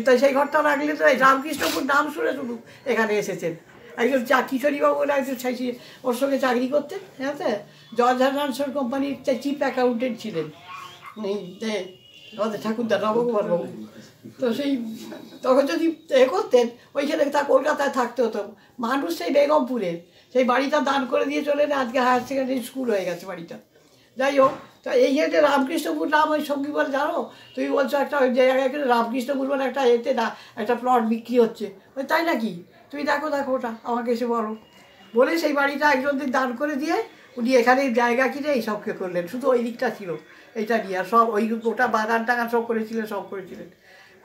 তো সেই ঘরটা রাখলে তো রামকৃষ্ণপুর নাম শুনে শুধু এখানে এসেছেন। একজন কিশোরীবাবু বলে একজন ওর সঙ্গে চাকরি করতেন, ঠিক আছে, জর্জ হান্ডারসন কোম্পানির চিফ অ্যাকাউন্টেন্ট ছিলেন আমাদের ঠাকুরদা নবগোপাল বাবু। তো সেই তখন যদি করতেন ওইখানে তা কলকাতায় থাকতে হতো মানুষ, সেই বেগমপুরের সেই বাড়িটা দান করে দিয়ে চলে না, আজকে হায়ার সেকেন্ডারি স্কুল হয়ে গেছে বাড়িটা। যাই হোক, তা এই যে রামকৃষ্ণপুর নাম ওই সঙ্গী বলে জানো তুমি বলছো একটা ওই জায়গায় রামকৃষ্ণপুর বলে একটা এতে না একটা প্লট বিক্রি হচ্ছে ওই, তাই নাকি তুমি দেখো দেখো ওটা আমাকে এসে বলো বলে সেই বাড়িটা একজনদের দান করে দিয়ে উনি এখানে জায়গা কিনে এইসবকে করলেন। শুধু ওই দিকটা ছিল এইটা নিয়ে, আর সব ওই গোটা বাগান টাগান সব করেছিলেন,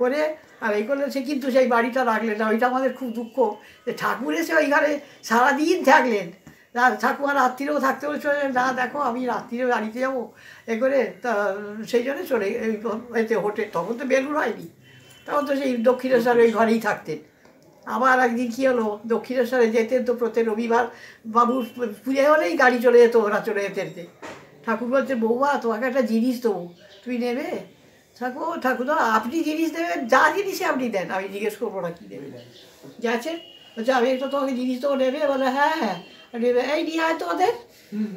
করে আর এই করলেন সে, কিন্তু সেই বাড়িটা রাখলেন না। ওইটা আমাদের খুব দুঃখ যে ঠাকুর এসে ওইখানে সারাদিন থাকলেন, ঠাকুমার রাত্রিরেও থাকতে বলে চলে না, দেখো আমি রাত্রিরে বাড়িতে যাবো এ করে, তা সেই জন্য চলে এতে হোটেল, তখন তো বেলুর হয়নি, তখন তো সেই দক্ষিণেশ্বরে ওই ঘরেই থাকতেন। আবার একদিন কী হলো, দক্ষিণেশ্বরে যেতেন তো প্রত্যেক রবিবার বাবুর পুজো হলেই গাড়ি চলে যেত, ওরা চলে যেতেন। ঠাকুর বলছে বৌমা তোমাকে একটা জিনিস দেবো তুমি নেবে? ঠাকুর ঠাকুর আপনি জিনিস দেবেন, যা জিনিসে আপনি দেন আমি জিজ্ঞেস করবো না কী দেবে। গেছেন বলছে আমি একটা তোমাকে জিনিস তো নেবে, বলে হ্যাঁ হ্যাঁ নেবে, এই নিয়ে আয় তো ওদের।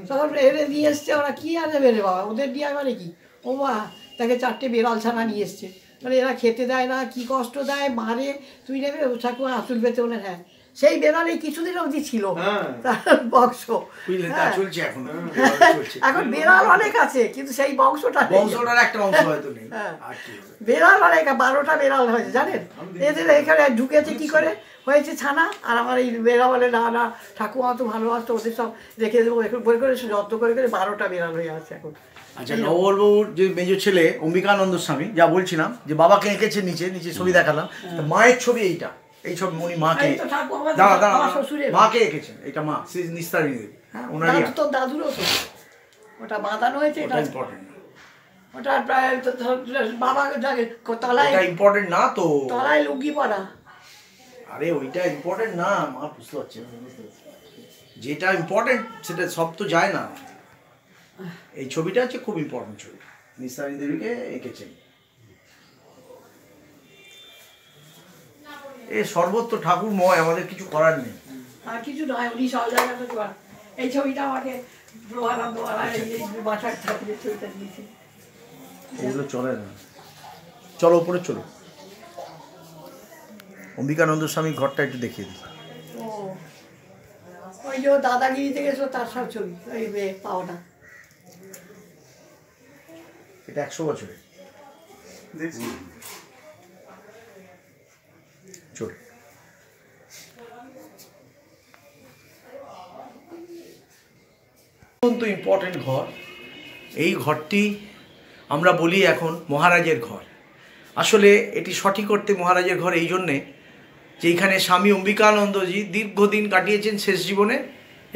তখন এনে নিয়ে এসছে, ওরা কী আর নেবে রে বাবা, ওদের নিয়ে আয় মানে কি, ও মা তাকে 4টে বেড়াল ছানা নিয়ে এসছে, মানে এরা খেতে দেয় না, কী কষ্ট দেয়, মারে তুই নেবে? ঠাকুমা আসল পেতে বলে হ্যাঁ, সেই বেড়ালে কিছুদিন অবধি ছিল তার বংশ, এখন বেড়াল অনেক আছে কিন্তু সেই বংশটা বেড়াল অনেক, 12টা বেড়াল হয়েছে জানেন এদের এখানে ঢুকেছে কি করে হয়েছে ছানা। আর আমার এই বেড়া বলে না না ঠাকুমা তো ভালোবাসতো ওদের, সব রেখে দেবো এখন বই করে যত্ন করে করে 12টা বেড়াল হয়ে আছে এখন। আচ্ছা, নবলবাবুর যে মেজো ছেলে অম্বিকানন্দ স্বামী, যা বলছিলাম যে বাবাকে এঁকেছে নিচে, নিচে ছবি দেখালাম, মায়ের ছবি এইটা, এইসব উনি মাকে মাকে এঁকেছেন, এটা মা শ্রী নিস্তারিণী দেবী, হ্যাঁ ওনারই দাদুর ওটা বাঁধানো হয়েছে, এটা ইম্পর্টেন্ট না, ওটা প্রায় বাবা তলায় ইম্পর্টেন্ট না, তো তলায় লুঙ্গি পরা, আরে ওইটা ইম্পর্টেন্ট না, মা বুঝতে পারছে যেটা ইম্পর্টেন্ট সেটা সব তো যায় না, এই ছবিটা হচ্ছে খুব ইম্পর্টেন্ট ছবি, নিস্তারিণী দেবীকে এঁকেছেন। এ সর্বত্র ঠাকুরময়, আমাদের কিছু করার নেই, আর কিছু নয়, উনি সব জায়গাটা জোয়ার। এই ছবিটা আমাকে এগুলো চলে না, চলো ওপরে চলো, অম্বিকানন্দ স্বামী ঘরটা একটু দেখিয়ে দিই। ওই যে দাদাগিরি থেকে এসো তার সব ছবি, ওই পাওনা এটা 100 বছরে ইম্পর্টেন্ট ঘর। এই ঘরটি আমরা বলি এখন মহারাজের ঘর, আসলে এটি সঠিক করতে মহারাজের ঘর এই জন্যে যে এইখানে স্বামী অম্বিকানন্দজি দীর্ঘদিন কাটিয়েছেন শেষ জীবনে,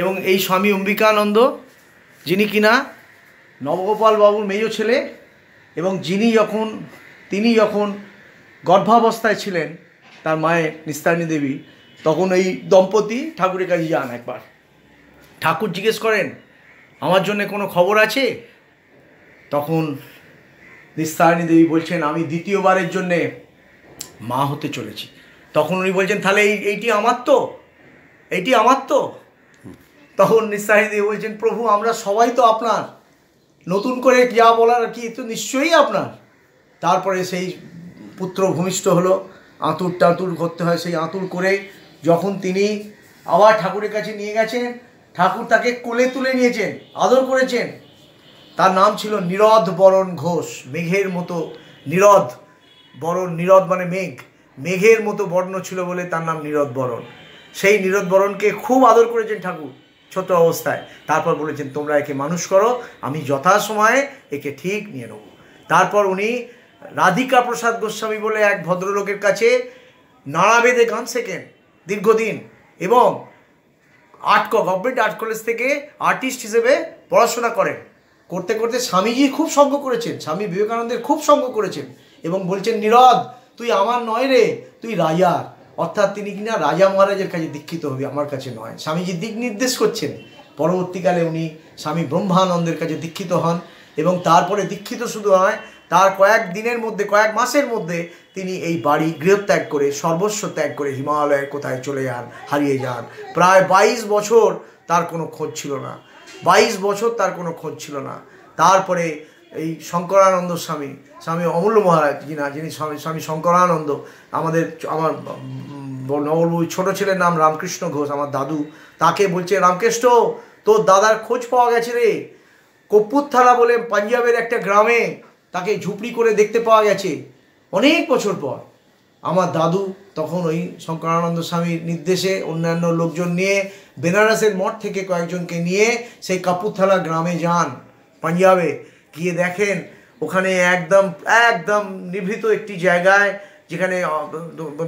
এবং এই স্বামী অম্বিকানন্দ যিনি কিনা নবগোপাল বাবুর মেজ ছেলে, এবং তিনি যখন গর্ভাবস্থায় ছিলেন তার মায়ের নিস্তারিণী দেবী, তখন এই দম্পতি ঠাকুরের কাছে যান একবার, ঠাকুর জিজ্ঞেস করেন আমার জন্য কোনো খবর আছে, তখন নিস্তারিণী দেবী বলছেন আমি দ্বিতীয়বারের জন্যে মা হতে চলেছি, তখন উনি বলছেন তাহলে এইটি আমার তো তখন নিস্তারিণী দেবী বলছেন প্রভু আমরা সবাই তো আপনার, নতুন করে যা বলার কি তো নিশ্চয়ই আপনার। তারপরে সেই পুত্র ভূমিষ্ঠ হলো, আঁতুর টাঁতুর করতে হয়, সেই আঁতুর করে যখন তিনি আবার ঠাকুরের কাছে নিয়ে গেছেন, ঠাকুর তাকে কোলে তুলে নিয়েছেন, আদর করেছেন। তার নাম ছিল নীরদ বরণ ঘোষ, মেঘের মতো নীরদ বরণ, নীরদ মানে মেঘ, मेघेर मतो बर्ण छिलो बोले तार नाम नीरद बरण। सेई नीरद बरण के खूब आदर करेछेन ठाकुर छोट अवस्थाय। तारपर बोलेछेन तोमरा एके मानुष करो, आमी यथासमये एके ठीक निये नेब। तारपर उनी राधिका प्रसाद गोस्वामी बोले एक भद्रलोकेर काछे नाड़ा बेधे गान शेखेन दीर्घदिन एवं आर्ट गवर्नमेंट आर्ट कलेज थेके आर्टिस्ट हिसेबे पढ़ाशोना करें। करते करते स्वामीजी खूब संग करेछेन, स्वामी विवेकानंदेर खूब संग करेछेन एवं बोलछेन नीरद तुई आमार नय रे तुई राजार, अर्थात तिनि किना राजा महाराजेर काछे दीक्षित हबि आमार काछे नय। स्वामीजी दिक निर्देश करछेन। परवर्तीकाले उनि स्वामी ब्रह्मानंदेर काछे दीक्षित हन एवं तारपरे दीक्षित शुधु नय तार कयेक दिनेर मध्ये कयेक मासेर मध्ये तिनि एई बाड़ी गृहत्याग करे सर्वस्व त्याग करे हिमालये कोथाय चले जान हारिये जान। प्राय 22 बछर तार कोनो खोज छिलो ना, 22 बछर तार कोनो खोज छिलो ना। तारपरे এই শঙ্করানন্দ স্বামী স্বামী অমূল্য মহারাজ যিনি যিনি স্বামী স্বামী শঙ্করানন্দ আমাদের আমার নবলবুই ছোটো ছেলের নাম রামকৃষ্ণ ঘোষ আমার দাদু, তাকে বলছে রামকৃষ্ণ তোর দাদার খোঁজ পাওয়া গেছে রে, কপুরথালা বলে পাঞ্জাবের একটা গ্রামে তাকে ঝুপড়ি করে দেখতে পাওয়া গেছে অনেক বছর পর। আমার দাদু তখন ওই শঙ্করানন্দ স্বামীর নির্দেশে অন্যান্য লোকজন নিয়ে বেনারসের মঠ থেকে কয়েকজনকে নিয়ে সেই কপুরথালা গ্রামে যান পাঞ্জাবে। গিয়ে দেখেন ওখানে একদম একদম নিভৃত একটি জায়গায় যেখানে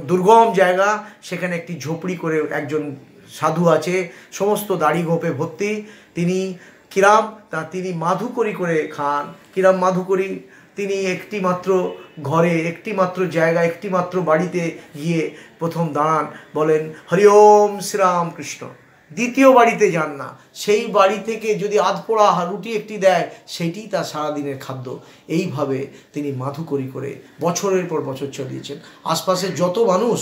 দুর্গম জায়গা, সেখানে একটি ঝোপড়ি করে একজন সাধু আছে সমস্ত দাড়ি গোঁপে ভর্তি। তিনি কিরাম তা তিনি মাধুকরি করে খান, কিরাম মাধুকরি। তিনি একটি মাত্র ঘরে একটি মাত্র জায়গা একটি মাত্র বাড়িতে গিয়ে প্রথম দাঁড়ান বলেন হরি ওম শ্রীরামকৃষ্ণ। দ্বিতীয় বাড়িতে যান না, সেই বাড়ি থেকে যদি আধপোড়া রুটি একটি দেয় সেটি তার সারাদিনের খাদ্য। এইভাবে তিনি মাধুকরি করে বছরের পর বছর চলিয়েছেন। আশপাশের যত মানুষ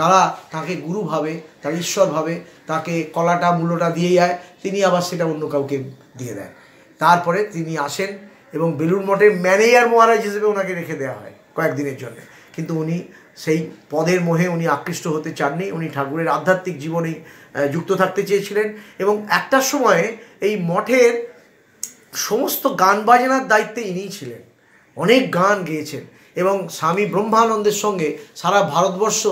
তারা তাকে গুরু ভাবে তার ঈশ্বর ভাবে, তাকে কলাটা মূলটা দিয়ে যায়, তিনি আবার সেটা অন্য কাউকে দিয়ে দেন। তারপরে তিনি আসেন এবং বেলুর মঠের ম্যানেজার মহারাজ হিসেবে ওনাকে রেখে দেওয়া হয় কয়েকদিনের জন্য। কিন্তু উনি সেই পদের মোহে উনি আকৃষ্ট হতে চাননি, উনি ঠাকুরের আধ্যাত্মিক জীবনেই যুক্ত থাকতে চেয়েছিলেন। এবং একটা সময়ে এই মঠের সমস্ত গান বাজনার দায়িত্বে ইনিই ছিলেন, অনেক গান গেয়েছেন এবং স্বামী ব্রহ্মানন্দের সঙ্গে সারা ভারতবর্ষ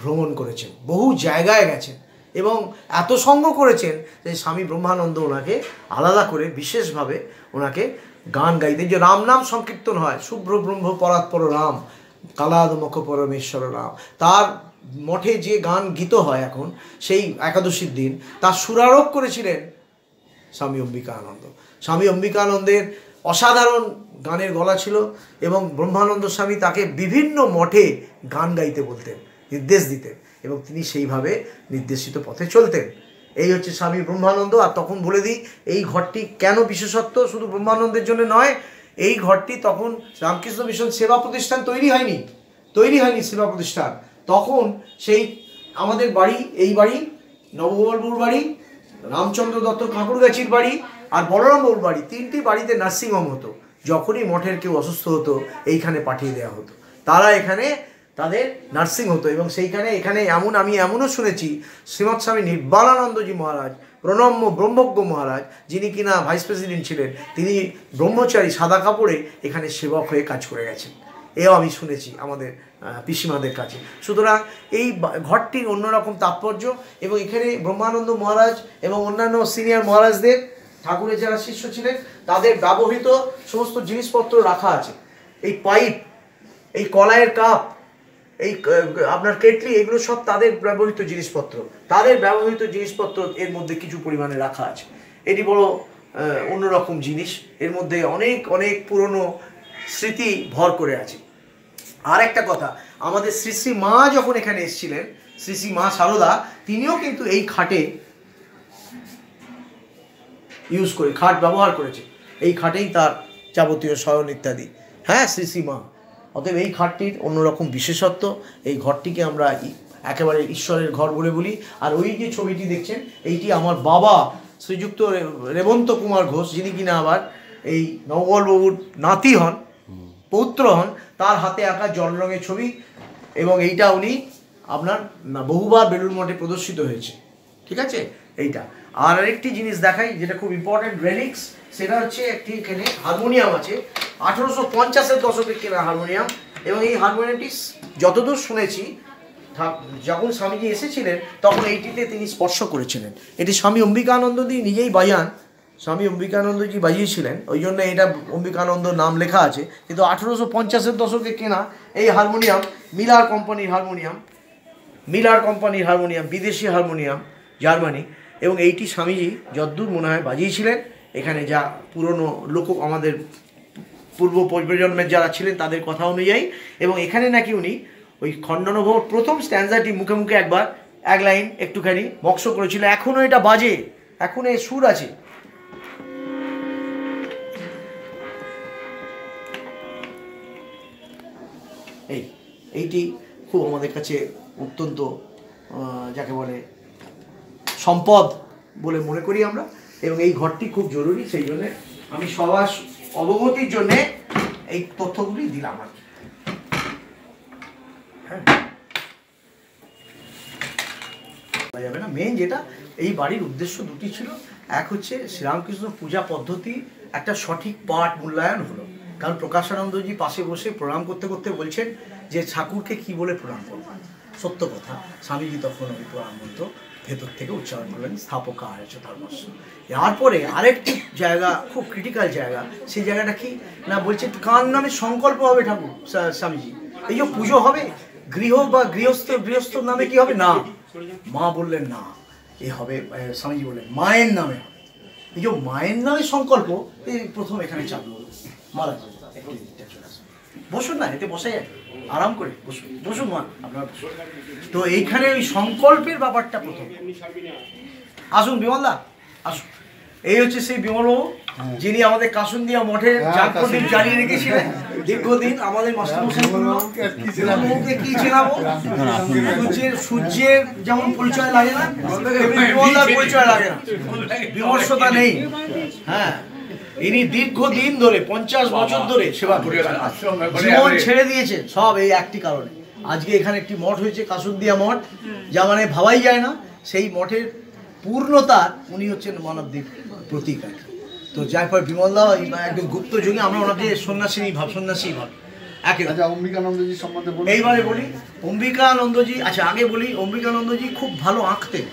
ভ্রমণ করেছেন, বহু জায়গায় গেছেন এবং এত সঙ্গ করেছেন যে স্বামী ব্রহ্মানন্দ ওনাকে আলাদা করে বিশেষভাবে ওনাকে গান গাইতে যে রাম নাম সংকীর্তন হয় শুভ্র ব্রহ্ম পরাৎপর রাম কালাদমক পরমেশ্বর রাম, তার মঠে যে গান গীত হয় এখন সেই একাদশীর দিন তার সুরারোপ করেছিলেন স্বামী অম্বিকানন্দ। স্বামী অম্বিকানন্দের অসাধারণ গানের গলা ছিল এবং ব্রহ্মানন্দ স্বামী তাকে বিভিন্ন মঠে গান গাইতে বলতেন নির্দেশ দিতেন এবং তিনি সেইভাবে নির্দেশিত পথে চলতেন। এই হচ্ছে স্বামী ব্রহ্মানন্দ। আর তখন বলে দিই এই ঘরটি কেন বিশেষত্ব শুধু ব্রহ্মানন্দের জন্য নয়, এই ঘরটি তখন রামকৃষ্ণ মিশন সেবা প্রতিষ্ঠান তৈরি হয়নি সেবা প্রতিষ্ঠান। তখন সেই আমাদের বাড়ি এই বাড়ি নবগোপালপুর বাড়ি রামচন্দ্র দত্ত ঠাকুরগাছির বাড়ি আর বলরামবাবুর বাড়ি, তিনটি বাড়িতে নার্সিংহোম হতো। যখনই মঠের কেউ অসুস্থ হতো এইখানে পাঠিয়ে দেওয়া হতো, তারা এখানে তাদের নার্সিং হতো এবং সেইখানে এখানে এমন আমি এমনও শুনেছি শ্রীমৎ স্বামী নির্বাণানন্দজি মহারাজ প্রণম্য ব্রহ্মজ্ঞ মহারাজ যিনি কিনা ভাইস প্রেসিডেন্ট ছিলেন তিনি ব্রহ্মচারী সাদা কাপড়ে এখানে সেবক হয়ে কাজ করে গেছেন, এও আমি শুনেছি আমাদের পিসিমাদের কাছে। সুতরাং এই ঘরটির অন্যরকম তাৎপর্য এবং এখানে ব্রহ্মানন্দ মহারাজ এবং অন্যান্য সিনিয়র মহারাজদের ঠাকুরের যারা শিষ্য ছিলেন তাদের ব্যবহৃত সমস্ত জিনিসপত্র রাখা আছে। এই পাইপ এই কলাইয়ের কাপ এই আপনার কেটলি এগুলো সব তাদের ব্যবহৃত জিনিসপত্র, তাদের ব্যবহৃত জিনিসপত্র এর মধ্যে কিছু পরিমাণে রাখা আছে। এটি বড় অন্যরকম জিনিস, এর মধ্যে অনেক অনেক পুরনো স্মৃতি ভর করে আছে। আর একটা কথা, আমাদের শ্রী শ্রী মা যখন এখানে এসেছিলেন শ্রী শ্রী মা সারদা তিনিও কিন্তু এই খাটে ইউজ করে খাট ব্যবহার করেছে, এই খাটেই তার যাবতীয় শয়ন ইত্যাদি। হ্যাঁ শ্রী শ্রী মা, অতএব এই ঘরটির অন্যরকম বিশেষত্ব। এই ঘরটিকে আমরা একেবারে ঈশ্বরের ঘর বলে বলি। আর ওই যে ছবিটি দেখছেন এইটি আমার বাবা শ্রীযুক্ত রেবন্ত কুমার ঘোষ যিনি কিনা আবার এই নবগোপালবাবুর নাতি হন পৌত্র হন, তার হাতে আঁকা জল রঙের ছবি এবং এইটা উনি আপনার বহুবার বেলুড় মঠে প্রদর্শিত হয়েছে। ঠিক আছে, এইটা আর আরেকটি জিনিস দেখাই যেটা খুব ইম্পর্টেন্ট রেলিক্স, সেটা হচ্ছে একটি এখানে হারমোনিয়াম আছে 1850-এর দশকে কেনা হারমোনিয়াম এবং এই হারমোনিয়ামটি যতদূর শুনেছি যখন স্বামীজি এসেছিলেন তখন এইটিতে তিনি স্পর্শ করেছিলেন। এটি স্বামী অম্বিকানন্দজি নিজেই বাজান, স্বামী অম্বিকানন্দজি বাজিয়েছিলেন, ওই জন্য এটা অম্বিকানন্দ নাম লেখা আছে। কিন্তু 1850-এর দশকে কেনা এই হারমোনিয়াম মিলার কোম্পানির হারমোনিয়াম, বিদেশি হারমোনিয়াম, জার্মানি। এবং এইটি স্বামীজি যদ্দূর মনে হয় বাজিয়েছিলেন। এখানে যা পুরনো লোক আমাদের পূর্ব প্রজন্মের যারা ছিলেন তাদের কথা অনুযায়ী, এবং এখানে নাকি উনি ওই খণ্ডনভোগ প্রথম স্ট্যান্ডার্ডটি মুখে মুখে একবার এক লাইন একটুখানি মক্স করেছিল। এখনও এটা বাজে, এখনও এ সুর আছে। এইটি খুব আমাদের কাছে অত্যন্ত যাকে বলে সম্পদ বলে মনে করি আমরা, এবং এই ঘরটি খুব জরুরি। সেই জন্যে আমি সবার অবগতির জন্যে এই তথ্যগুলি দিলাম আর কি। হ্যাঁ, বলা যাবে না। মেন যেটা এই বাড়ির উদ্দেশ্য দুটি ছিল, এক হচ্ছে শ্রীরামকৃষ্ণ পূজা পদ্ধতি একটা সঠিক পাঠ মূল্যায়ন হলো, কারণ প্রকাশানন্দজি পাশে বসে প্রণাম করতে করতে বলছেন যে ঠাকুরকে কি বলে প্রণাম করবো। সত্য কথা, স্বামীজি তখন ওই প্রণাম মন্ত্র ভেতর থেকে উচ্চারণ করলেন, স্থাপক আর্য ধর্মস্য। এরপরে আরেকটি জায়গা খুব ক্রিটিক্যাল জায়গা, সেই জায়গাটা কি না বলছে কার নামে সংকল্প হবে ঠাকুর স্বামীজি, এই যে পুজো হবে গৃহ বা গৃহস্থ নামে কি হবে, না মা বললেন না, এ হবে স্বামীজি বললেন মায়ের নামে। এই যে মায়ের নামে সংকল্প, এই প্রথম এখানে চালু হলো। মালা বসুন না, এতে বসাই আরাম করে বসুন, বসুন মা আপনার। তো এইখানে ওই সংকল্পের ব্যাপারটা প্রথম। আসুন বিমলদা, আসুন। এই হচ্ছে সেই বিমলবাবু যিনি আমাদের কাসুন্দিয়া মঠে যাত্রাদীপ চালিয়ে রেখেছিলেন দীর্ঘদিন। আমাদের কি চেনাবো, সূর্যের যেমন পরিচয় লাগে না, বিমলদার পরিচয় লাগে না, বিমর্ষতা নেই। হ্যাঁ, ইনি দীর্ঘদিন ধরে 50 বছর ধরে সেবা করে জীবন ছেড়ে দিয়েছেন, সব এই একটি কারণে। আজকে এখানে একটি মঠ হয়েছে, কাসুন্দিয়া মঠ, যা মানে ভাবাই যায় না। সেই মঠের পূর্ণতার উনি হচ্ছেন মানবদ্বীপ প্রতীক। তো যার পর বিমলদা একদম গুপ্ত যুগে আমরা ওনাকে সন্ন্যাসী ভাব একেবারে। অম্বিকানন্দজি সম্বন্ধে এইবারে বলি। অম্বিকানন্দজি, আচ্ছা আগে বলি, অম্বিকানন্দজি খুব ভালো আঁকতেন।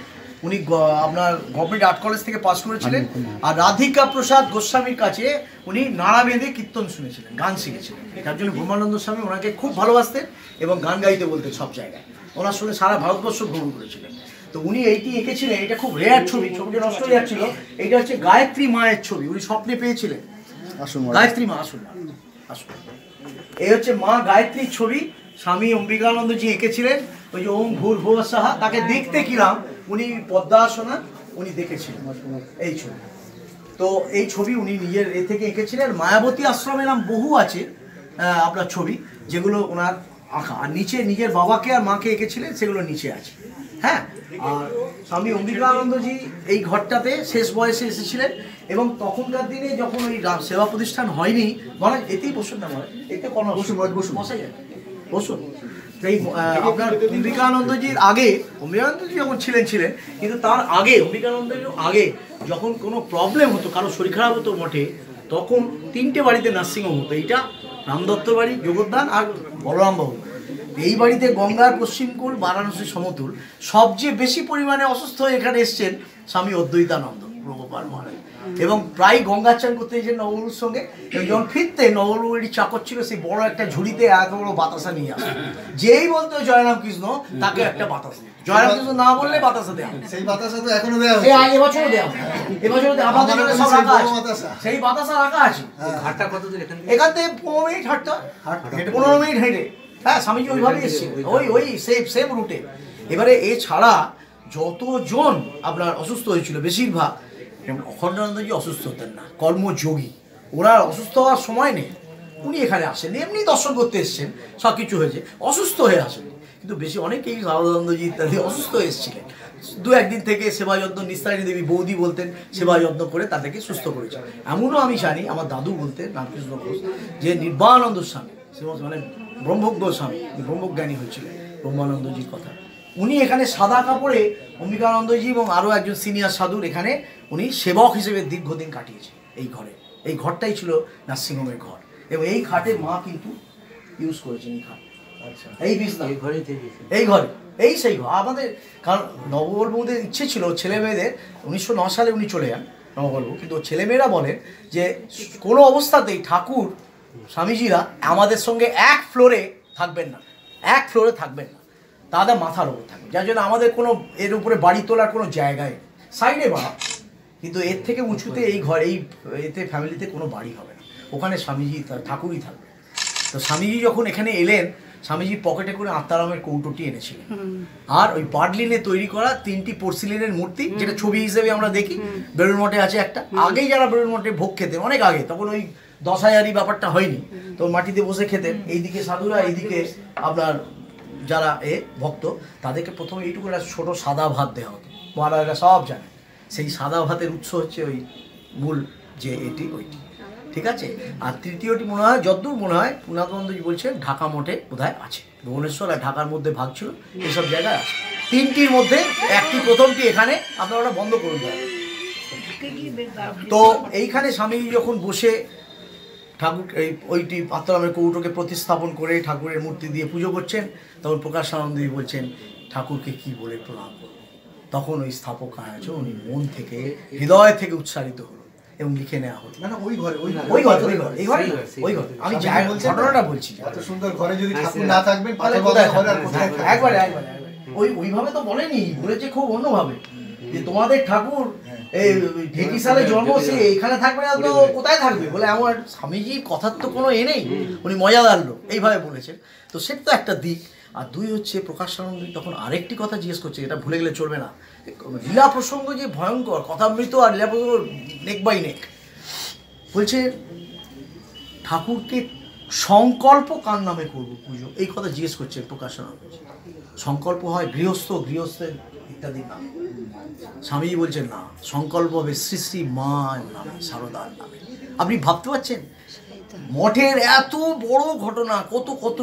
উনি আপনার গভর্নমেন্ট আর্ট কলেজ থেকে পাস করেছিলেন, আর রাধিকা প্রসাদ গোস্বামীর কাছে উনি নাড়া বেঁধে কীর্তন শুনেছিলেন, গান শিখেছিলেন। তার জন্য ব্রহ্মানন্দ স্বামী ওনাকে খুব ভালোবাসতেন এবং গান গাইতে বলতেন সব জায়গায়। ওনার সঙ্গে সারা ভারতবর্ষ ভ্রমণ করেছিলেন। তো উনি এইটি এঁকেছিলেন, এটা খুব রেয়ার ছবি, ছবিটা নষ্ট হয়ে যাচ্ছিল। এইটা হচ্ছে গায়ত্রী মায়ের ছবি, উনি স্বপ্নে পেয়েছিলেন। আসুন গায়ত্রী মা, আসুন আসুন। এই হচ্ছে মা গায়ত্রীর ছবি, স্বামী অম্বিকানন্দজি এঁকেছিলেন। ওই যে ওম ভূর ভুব সাহা, তাকে দেখতে কিলাম উনি পদ্মাসনা উনি দেখেছিলেন এই ছবি। তো এই ছবি উনি নিজের এ থেকে এঁকেছিলেন। মায়াবতী আশ্রমের নাম বহু আছে আপনার ছবি, যেগুলো ওনার আঁকা। আর নিচে নিজের বাবাকে আর মাকে এঁকেছিলেন, সেগুলো নিচে আছে। হ্যাঁ, আর স্বামী অম্বিকানন্দজি এই ঘরটাতে শেষ বয়সে এসেছিলেন, এবং তখনকার দিনে যখন ওই সেবা প্রতিষ্ঠান হয়নি, বলেন এতেই বসুন না, বলেন এতে কোনো বসুন, বসুন বসাই যায়, বসুন। এই আপনার অম্বিকানন্দজির আগে, অম্বিকানন্দজি যখন ছিলেন, কিন্তু তার আগে অম্বিকানন্দজির আগে যখন কোনো প্রবলেম হতো, কারো শরীর খারাপ হতো মঠে, তখন 3টে বাড়িতে নার্সিংহোম হতো। এইটা রামদত্ত বাড়ি, জগদ্দান আর বলরামবাবু। এই বাড়িতে গঙ্গার পশ্চিমকূল, বারাণসী সমতুল, সবচেয়ে বেশি পরিমাণে অসুস্থ হয়ে এখানে এসছেন স্বামী অদ্বৈতানন্দ নবগোপাল মহারাজ, এবং প্রায় গঙ্গা চান করতে এসেছেন নবগুরুর সঙ্গে। এবং যখন ফিরতে নবগুরুরই চাকর ছিল, সেই বড় একটা ঝুড়িতে এত বড় বাতাসা নিয়ে আসে, যেই বলতো জয়রাম কৃষ্ণ তাকে একটা বাতাসা, জয়রাম কৃষ্ণ না বললে বাতাসা দেওয়া, সেই বাতাসা তো এখনো দেওয়া হয়, এই এবছরও দেওয়া হয়, এবছরও আমাদের সব রাখা আছে, সেই বাতাসা রাখা আছে। ঘাটটা কত দূর এখান থেকে? 15 মিনিট হাঁটতে, 15 মিনিট হেঁটে। হ্যাঁ, স্বামীজি ওইভাবে এসেছে, ওই সেম রুটে। এবারে এছাড়া যতজন আপনার অসুস্থ হয়েছিল, বেশিরভাগ অখণ্ডানন্দজি অসুস্থ হতেন না, কর্মযোগী। ওরা অসুস্থ হওয়ার সময় নেই, উনি এখানে আসেন, এমনি দর্শন করতে এসেছেন, সব কিছু হয়েছে, অসুস্থ হয়ে আসেন। কিন্তু বেশি অনেকেই সারদানন্দজি ইত্যাদি অসুস্থ হয়ে এসেছিলেন, দু একদিন থেকে সেবা যত্ন, নিস্তারিণী দেবী বৌদি বলতেন, সেবা যত্ন করে তাদেরকে সুস্থ করেছেন। এমনও আমি জানি, আমার দাদু বলতেন রামকৃষ্ণ ঘোষ, যে নির্বাণানন্দ স্বামী, মানে ব্রহ্মজ্ঞ স্বামী, ব্রহ্মজ্ঞানী হয়েছিলেন ব্রহ্মানন্দজির কথা। উনি এখানে সাদা কাপড়ে অম্বিকানন্দজি এবং আরও একজন সিনিয়র সাধুর এখানে উনি সেবক হিসেবে দীর্ঘদিন কাটিয়েছেন এই ঘরে। এই ঘরটাই ছিল নার্সিংহোমের ঘর, এবং এই খাটে মা কিন্তু ইউজ করেছেন। এই খাট नबगोपाल बाবুদের इच्छे छिलो छेले मेयेदेर 1909 साले उनी चले जान नबगोपाल बाবু किन्तु छेले मेयेरा बोलेन जे कोनो अवस्थातेई ठाकुर स्वामीजीरा आमादेर संगे एक फ्लोरे थाकबेन ना, एक फ्लोरे थाकबेन ना, दादा माथार ओपर थाकबेन, जार जोन्नो आमादेर कोनो एर उपरे बाड़ी तोलार कोनो जायगाय साइडे बाड़ा किन्तु एर थेके उंचुते एई घर एई एते फैमिलिते कोनो बाड़ी होबे ना, ओखाने स्वामीजी ठाकुरई थाकबेन। तो स्वामीजी जखन एखाने एलेन स्वामीजी पकेटे करे आत्मारामेर कौटोटी एनेछिलेन आर ओई बार्लिने तैरी करा तीनटी पोर्सिलेनेर मूर्ति जेटा छवि हिसेबे आमरा देखी बेलुर मठे आछे एकटा, आगेई जारा बेलुर मठे भोग खेतेन अनेक आगे तखन ओई 10,000 ব্যাপারটা হয়নি, তো মাটিতে বসে খেতেন। এইদিকে সাধুরা, এইদিকে আপনার যারা এ ভক্ত, তাদেরকে প্রথমে এইটুকু একটা ছোট সাদা ভাত দেওয়া হতো, মহারাজরা সব জানে। সেই সাদা ভাতের উৎস হচ্ছে ওই মূল যে এটি ওইটি, ঠিক আছে। আর তৃতীয়টি মনে হয়, যদ্দূর মনে হয় পুনাতনন্দজি বলছে ঢাকা মঠে বোধহয় আছে, ভুবনেশ্বর আর ঢাকার মধ্যে ভাগ ছিল, এইসব জায়গায় আছে। তিনটির মধ্যে একটি, প্রথমটি এখানে আপনারা ওটা বন্ধ করে দেন। তো এইখানে স্বামীজি যখন বসে ঠাকুর এই ওইটি পাত্রামের কৌটোকে প্রতিস্থাপন করে ঠাকুরের মূর্তি দিয়ে পুজো করছেন, তখন প্রকাশানন্দজি বলছেন ঠাকুরকে কি বলে প্রণাম করব। তখন ওই স্থাপক আয়াজ উনি মন থেকে হৃদয় থেকে উচ্চারিত হলো এবং লিখে নেওয়া হলো। না না, ওই ঘরে ওই ঘরে আমি যা বলছি ঘটনাটা বলছি। এত সুন্দর ঘরে যদি ঠাকুর না থাকবেন তাহলে কোথায় ঘর আর কোথায় একবার ওইভাবে তো বলেনি, বলেছে খুব অন্যভাবে যে তোমাদের ঠাকুর এই ঢেকি সালে জন্ম, সে এখানে থাকবে না তো কোথায় থাকবে বলে। আমার স্বামীজি কথার তো কোনো এ নেই, উনি মজা লাগলো এইভাবে বলেছেন। তো সেটা তো একটা দিক। আর দুই হচ্ছে প্রকাশানন্দজি তখন আরেকটি কথা জিজ্ঞেস করছে, এটা ভুলে গেলে চলবে না। লীলা প্রসঙ্গ যে ভয়ঙ্কর, কথামৃত আর লীলা প্রসঙ্গ নেক বাই নেক। বলছে ঠাকুরকে সংকল্প কার নামে করবো পুজো, এই কথা জিজ্ঞেস করছে প্রকাশানন্দজি। সংকল্প হয় গৃহস্থ, গৃহস্থের ইত্যাদি নামে। স্বামীজি বলছেন না, সংকল্প হবে শ্রী শ্রী মার নামে, সারদার নামে। আপনি ভাবতে পারছেন মঠের এত বড় ঘটনা, কত কত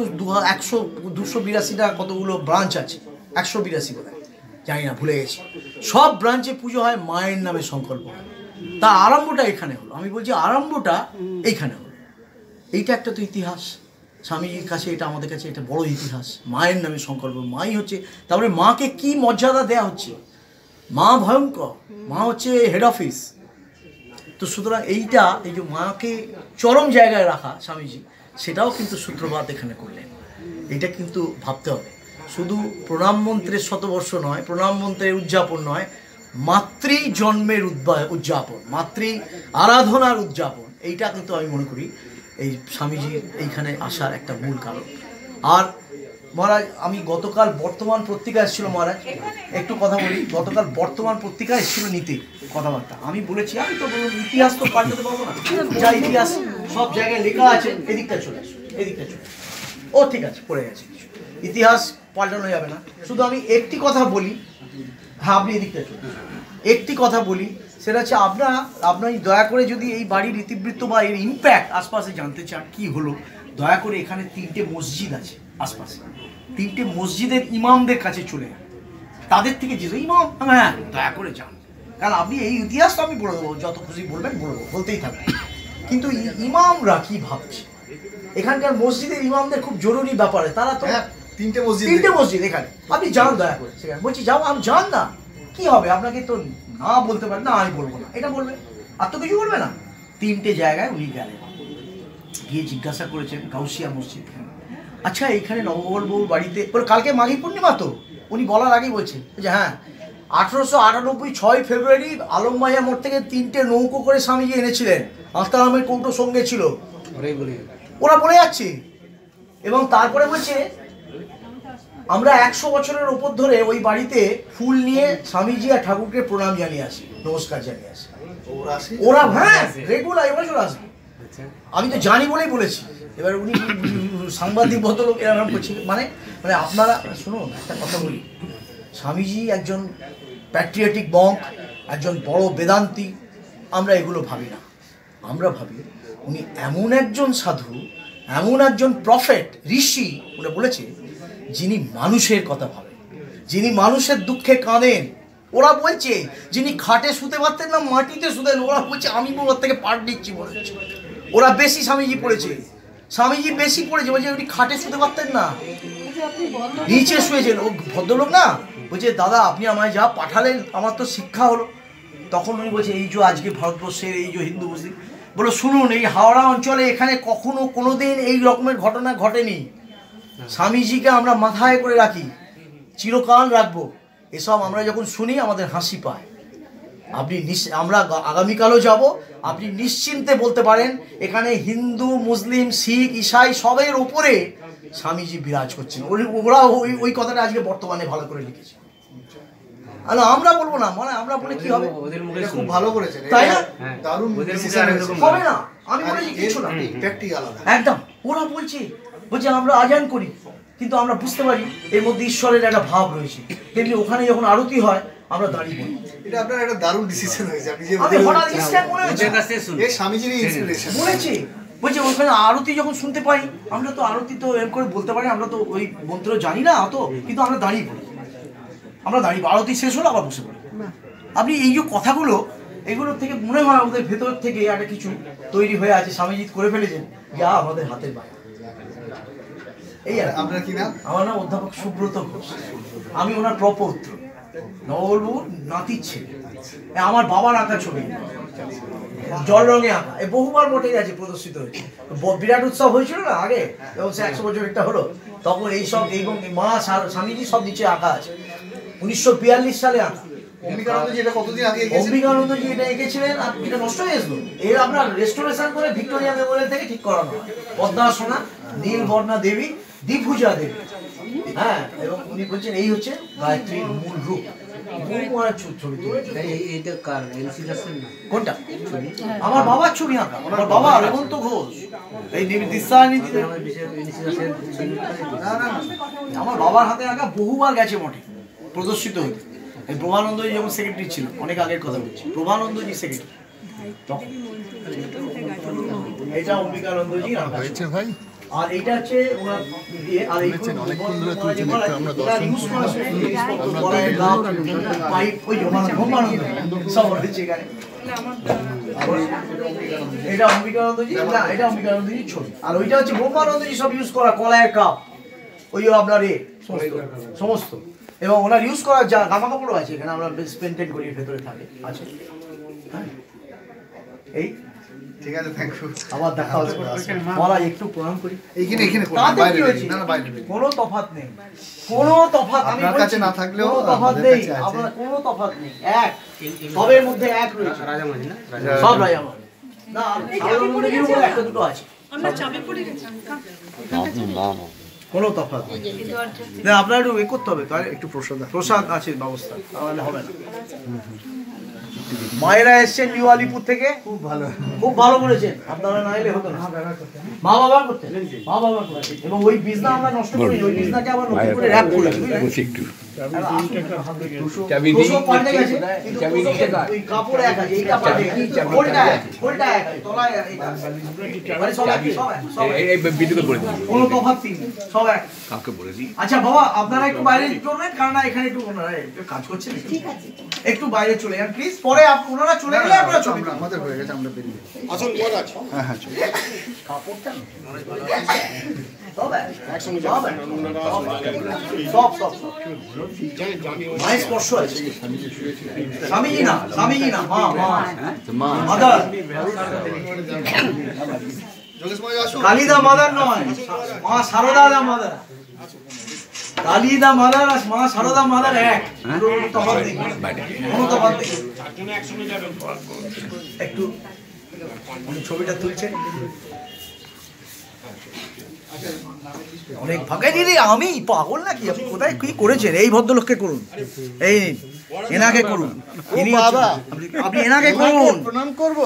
182টা কতগুলো ব্রাঞ্চ আছে, 182 বোধ হয়, জানি না ভুলে গেছি। সব ব্রাঞ্চে পুজো হয় মায়ের নামে, সংকল্প হয়। তা আরম্ভটা এখানে হলো, আমি বলছি আরম্ভটা এইখানে হলো। এইটা একটা তো ইতিহাস স্বামীজির কাছে, এটা আমাদের কাছে এটা বড় ইতিহাস, মায়ের নামে সংকল্প। মাই হচ্ছে, তারপরে মাকে কি মর্যাদা দেওয়া হচ্ছে, মা ভয়ঙ্কর, মা হচ্ছে হেড অফিস। তো সুতরাং এইটা, এই যে মাকে চরম জায়গায় রাখা স্বামীজি, সেটাও কিন্তু সূত্রপাত এখানে করলেন। এটা কিন্তু ভাবতে হবে, শুধু প্রণাম মন্ত্রের শতবর্ষ নয়, প্রণাম মন্ত্রের উদযাপন নয়, মাতৃ জন্মের উদযাপন, মাতৃ আরাধনার উদযাপন। এইটা কিন্তু আমি মনে করি এই স্বামীজির এইখানে আসার একটা মূল কারণ। আর মহারাজ, আমি গতকাল বর্তমান পত্রিকা এসেছিল, মহারাজ একটু কথা বলি, গতকাল বর্তমান পত্রিকা এসেছিল নীতি কথাবার্তা। আমি বলেছি আমি তো বলুন ইতিহাস তো পাল্টাতে পারবো না, যা ইতিহাস সব জায়গায় লেখা আছে, এদিকটা চলে আসো, এদিকটা চলে আসো, ও ঠিক আছে পড়ে গেছে, ইতিহাস পাল্টানো যাবে না। শুধু আমি একটি কথা বলি, হ্যাঁ আপনি এদিকটা চলে আসুন, একটি কথা বলি, সেটা হচ্ছে আপনার দয়া করে যদি এই বাড়ির ইতিবৃত্ত বা এর ইম্প্যাক্ট আশপাশে জানতে চান কি হলো, দয়া করে এখানে 3টে মসজিদ আছে আশপাশে, 3টে মসজিদের ইমামদের কাছে চলে যান, তাদের থেকে যে ইমাম, হ্যাঁ দয়া করে যান। কারণ আপনি এই ইতিহাস তো আমি বলে দেবো, যত খুশি বলবেন বলবো, বলতেই থাকবেন, কিন্তু ইমামরা কী ভাবছে, এখানকার মসজিদের ইমামদের খুব জরুরি ব্যাপারে, তারা তো 3টে মসজিদ এখানে, আপনি যান দয়া করে সেখানে। বলছি যাও, আমি যান না, কী হবে আপনাকে তো না বলতে পারেন না, আমি বলবো না এটা বলবে, আর তো কিছু বলবে না। 3টে জায়গায় উনি গেলেন, গিয়ে জিজ্ঞাসা করেছেন গাউসিয়া মসজিদ, আচ্ছা এইখানে নবগোপাল বাবুর বাড়িতে কালকে মাঘী পূর্ণিমা, তো উনি বলার আগেই বলছেন যে হ্যাঁ 1898 6 ফেব্রুয়ারি আলমবাইয়া মোড় থেকে 3টে নৌকো করে স্বামীজি এনেছিলেন, আত্মারামের কৌটো সঙ্গে ছিল, ওরা বলে যাচ্ছে। এবং তারপরে বলছে আমরা 100 বছরের ওপর ধরে ওই বাড়িতে ফুল নিয়ে স্বামীজি আর ঠাকুরকে প্রণাম জানিয়ে আসি, নমস্কার জানিয়ে আসি, ওরা হ্যাঁ রেগুলার এবছর আসবে, আমি তো জানি বলেই বলেছি। এবার উনি সাংবাদিক ভদ্রলোক এরকম করছিল, মানে মানে আপনারা শুনুন একটা কথা বলি, স্বামীজি একজন প্যাট্রিয়টিক মঙ্ক, একজন বড় বেদান্তী, আমরা এগুলো ভাবি না। আমরা ভাবি উনি এমন একজন সাধু, এমন একজন প্রফেট ঋষি, উনি বলেছে যিনি মানুষের কথা ভাবেন, যিনি মানুষের দুঃখে কাঁদেন। ওরা বলছে যিনি খাটে শুতে পারতেন না মাটিতে শুতেন, ওরা বলছে আমি ওর থেকে পাঠ নিচ্ছি বলে। ওরা বেশি স্বামীজি পড়েছে, স্বামীজি বেশি পড়েছে, বলছে উনি খাটে শুতে পারতেন না, नीचे शुए भद्रलोक ना बोलते दादा अपनी हमारे जा पाठाले हमार तो शिक्षा हलो तक उन्नी बोलते ये आज के भारतवर्षे हिंदू मुस्लिम बोलो सुनुन ये हावड़ा अंचले एखाने कखनो कोनो दिन एई रकमेर घटना घटेनी स्वामीजी के आमरा माथाय करे राखी चिरकाल राखबो एसब आमरा जखन सुनी आमादेर हासि पाय আপনি আমরা আগামী কালও যাব আপনি নিশ্চিন্তে বলতে পারেন এখানে হিন্দু মুসলিম শিখ ইসাই সবের উপরে স্বামীজি বিরাজ করছেন ওরা ওই কথাটা আজকে বর্তমানে ভালো করে লিখেছে আলো আমরা বলবো না মানে আমরা বলে কি হবে ওদের মুখে খুব ভালো করেছেন তাই না দারুণ ওদের মুখে এরকম হবে না আমি বলি কিছু না ইফেক্টই আলাদা একদম ওরা বলছে বুঝে আমরা আযান করি কিন্তু আমরা বুঝতে পারি এর মধ্যে ঈশ্বরের একটা ভাব রয়েছে দেখলি ওখানে যখন আরতি হয় আমরা দাঁড়িয়ে পড়ি এটা আপনার একটা দারুণ ডিসিশন হয়েছে আপনি যে আমি হঠাৎ ইনস্ট্যান্ট মনে হচ্ছে এটা সে শুনুন এই স্বামীজির ইনস্পিরেশন বলেছি বুঝে ওখানে আরতি যখন শুনতে পাই আমরা তো আরতি তো এম করে বলতে পারি আমরা তো ওই মন্ত্র জানি না তো কিন্তু আমরা দাঁড়িয়ে পড়ি আমরা দাঁড়িয়ে আরতি শেষ হলো আবার বসে পড়ি আপনি এই যে কথাগুলো এগুলোর থেকে মনে হয় আমাদের ভেতর থেকে একটা কিছু তৈরি হয়ে আছে স্বামীজি করে ফেলেছেন যা আমাদের হাতের বাইরে এই আপনার কি নাম আমার নাম অধ্যাপক সুব্রত ঘোষ আমি ওনার প্রপৌত্র নবলবু নাতি ছেলে আমার বাবার আঁকা ছবি জল রঙে আঁকা এ বহুবার মোটেই আছে প্রদর্শিত হয়েছে বিরাট উৎসব হয়েছিল না আগে এবং সে 100 বছর একটা হলো তখন এইসব এবং মা স্বামীজি সব নিচে আঁকা আছে 1942 সালে আঁকা অম্বিকানন্দজি এটা কতদিন আগে এঁকেছিলেন অম্বিকানন্দজি এটা এঁকেছিলেন আর এটা নষ্ট হয়ে গেল এর আপনার রেস্টোরেশন করে ভিক্টোরিয়া মেমোরিয়াল থেকে ঠিক করানো পদ্মাসনা নীলবর্ণা দেবী দ্বিভুজা দেবী হ্যাঁ এবং উনি বলছেন এই হচ্ছে গায়ত্রীর মূল রূপ বহুবার ছবি তুলেছে এইটা কার এনসিডাসের না কোনটা আমার বাবার ছবি আঁকা আমার বাবা অরবিন্দ ঘোষ এই নির্দিষ্টানি না না আমার বাবার হাতে আঁকা বহুবার গেছে মোটে প্রদর্শিত হয়েছে এই প্রভানন্দজি যখন সেক্রেটারি ছিল অনেক আগের কথা বলছি প্রভানন্দজি সেক্রেটারি তখন এটা অম্বিকানন্দজি আঁকা হয়েছে ভাই আর এটা হচ্ছে ওরা আর এই অনেক সুন্দর তুলছে দেখতে আমরা দর্শন পাইপ ওই ভ্রমানন্দ সব হচ্ছে এখানে এটা অম্বিকানন্দজি না এটা অম্বিকানন্দজি ছবি আর ওইটা হচ্ছে ভ্রমানন্দজি সব ইউজ করা কলায় কাপ ওই আপনার এ সমস্ত এবং ওনার ইউজ করা যা জামা কাপড়ও আছে এখানে আমরা পেন্টেড করি ভেতরে থাকে আছে এই ঠিক আছে থ্যাঙ্ক ইউ আবার দেখা হবে বলা একটু প্রণাম করি এইখানে এখানে বাইরে না না বাইরে কোনো তফাৎ নেই কোনো তফাৎ আমি কাছে না থাকলেও তফাৎ নেই আমরা কোনো তফাৎ নেই এক সবের মধ্যে এক রয়েছে রাজা মানে না সব রাজা মানে না সবের মধ্যে একটা দুটো আছে আমরা চাবি পড়ে গেছে না না কোনো তফাৎ না আপনারা একটু এ করতে হবে তাহলে একটু প্রসাদ আছে ব্যবস্থা তাহলে হবে না মায়েরা এসেছেন নিউয়ালিপুর থেকে খুব ভালো করেছেন আপনারা না এলে হতো না মা বাবা করতেন এবং ওই বিজনা আমরা নষ্ট করি ওই বিজনাকে আবার নতুন করে র‍্যাপ করে বুঝি একটু চাবি দিই চাবি দিই ওই কাপড় এক আছে এইটা পাটে উল্টা আছে তলায় এটা মানে সব এই ভিডিওতে বলে দিই কোনো তফাৎ নেই সব এক কাকে বলে দিই আচ্ছা বাবা আপনারা একটু বাইরে করবেন কারণ এখানে একটু ওনারা একটু কাজ করছেন ঠিক আছে একটু বাইরে চলে যান প্লিজ পরে আপনারা চলে গেলে আমরা চলে আমাদের হয়ে গেছে আমরা বেরিয়ে আসুন বড় আছে হ্যাঁ হ্যাঁ চলে কাপড়টা নরমাল ভালো আছে তবে একদম জব সব সব মাই স্পর্শ আছে স্বামীজি না মা মা মাদার কালিদা মাদার নয় মা Sarada the mother Kalida mother আর মা সারদা মাদার এক তোমার দিক কোন তোমার দিক চারজনে একসঙ্গে যাবেন একটু ছবিটা তুলছেন অনেক ভাগে দিদি আমি পাগল নাকি আপনি কোথায় কি করেছেন এই ভদ্রলোককে করুন এই এনাকে করুন ইনি বাবা আপনি এনাকে করুন প্রণাম করব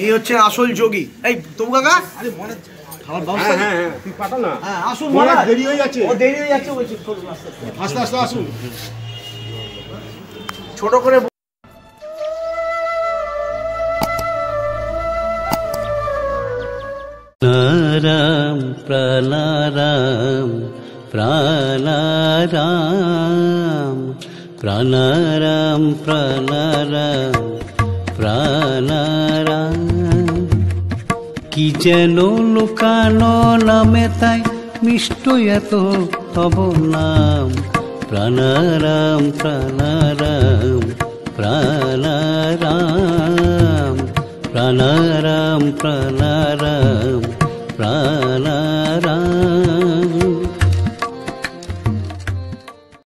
এই হচ্ছে আসল যোগী এই তবু কাকা আরে মনে খাবার ব্যবস্থা তুই পাটা না হ্যাঁ আসুন মনে দেরি হয়ে যাচ্ছে ও দেরি হয়ে যাচ্ছে ওই করুন আস্তে আস্তে আসুন ছোট করে pranaram pranaram pranaram pranaram pranaram ki jeno lukano name tai মিষ্ট এত তব নাম প্রাণারাম প্রাণারাম প্রাণারাম প্রাণারাম প্রাণারাম প্রাণারাম।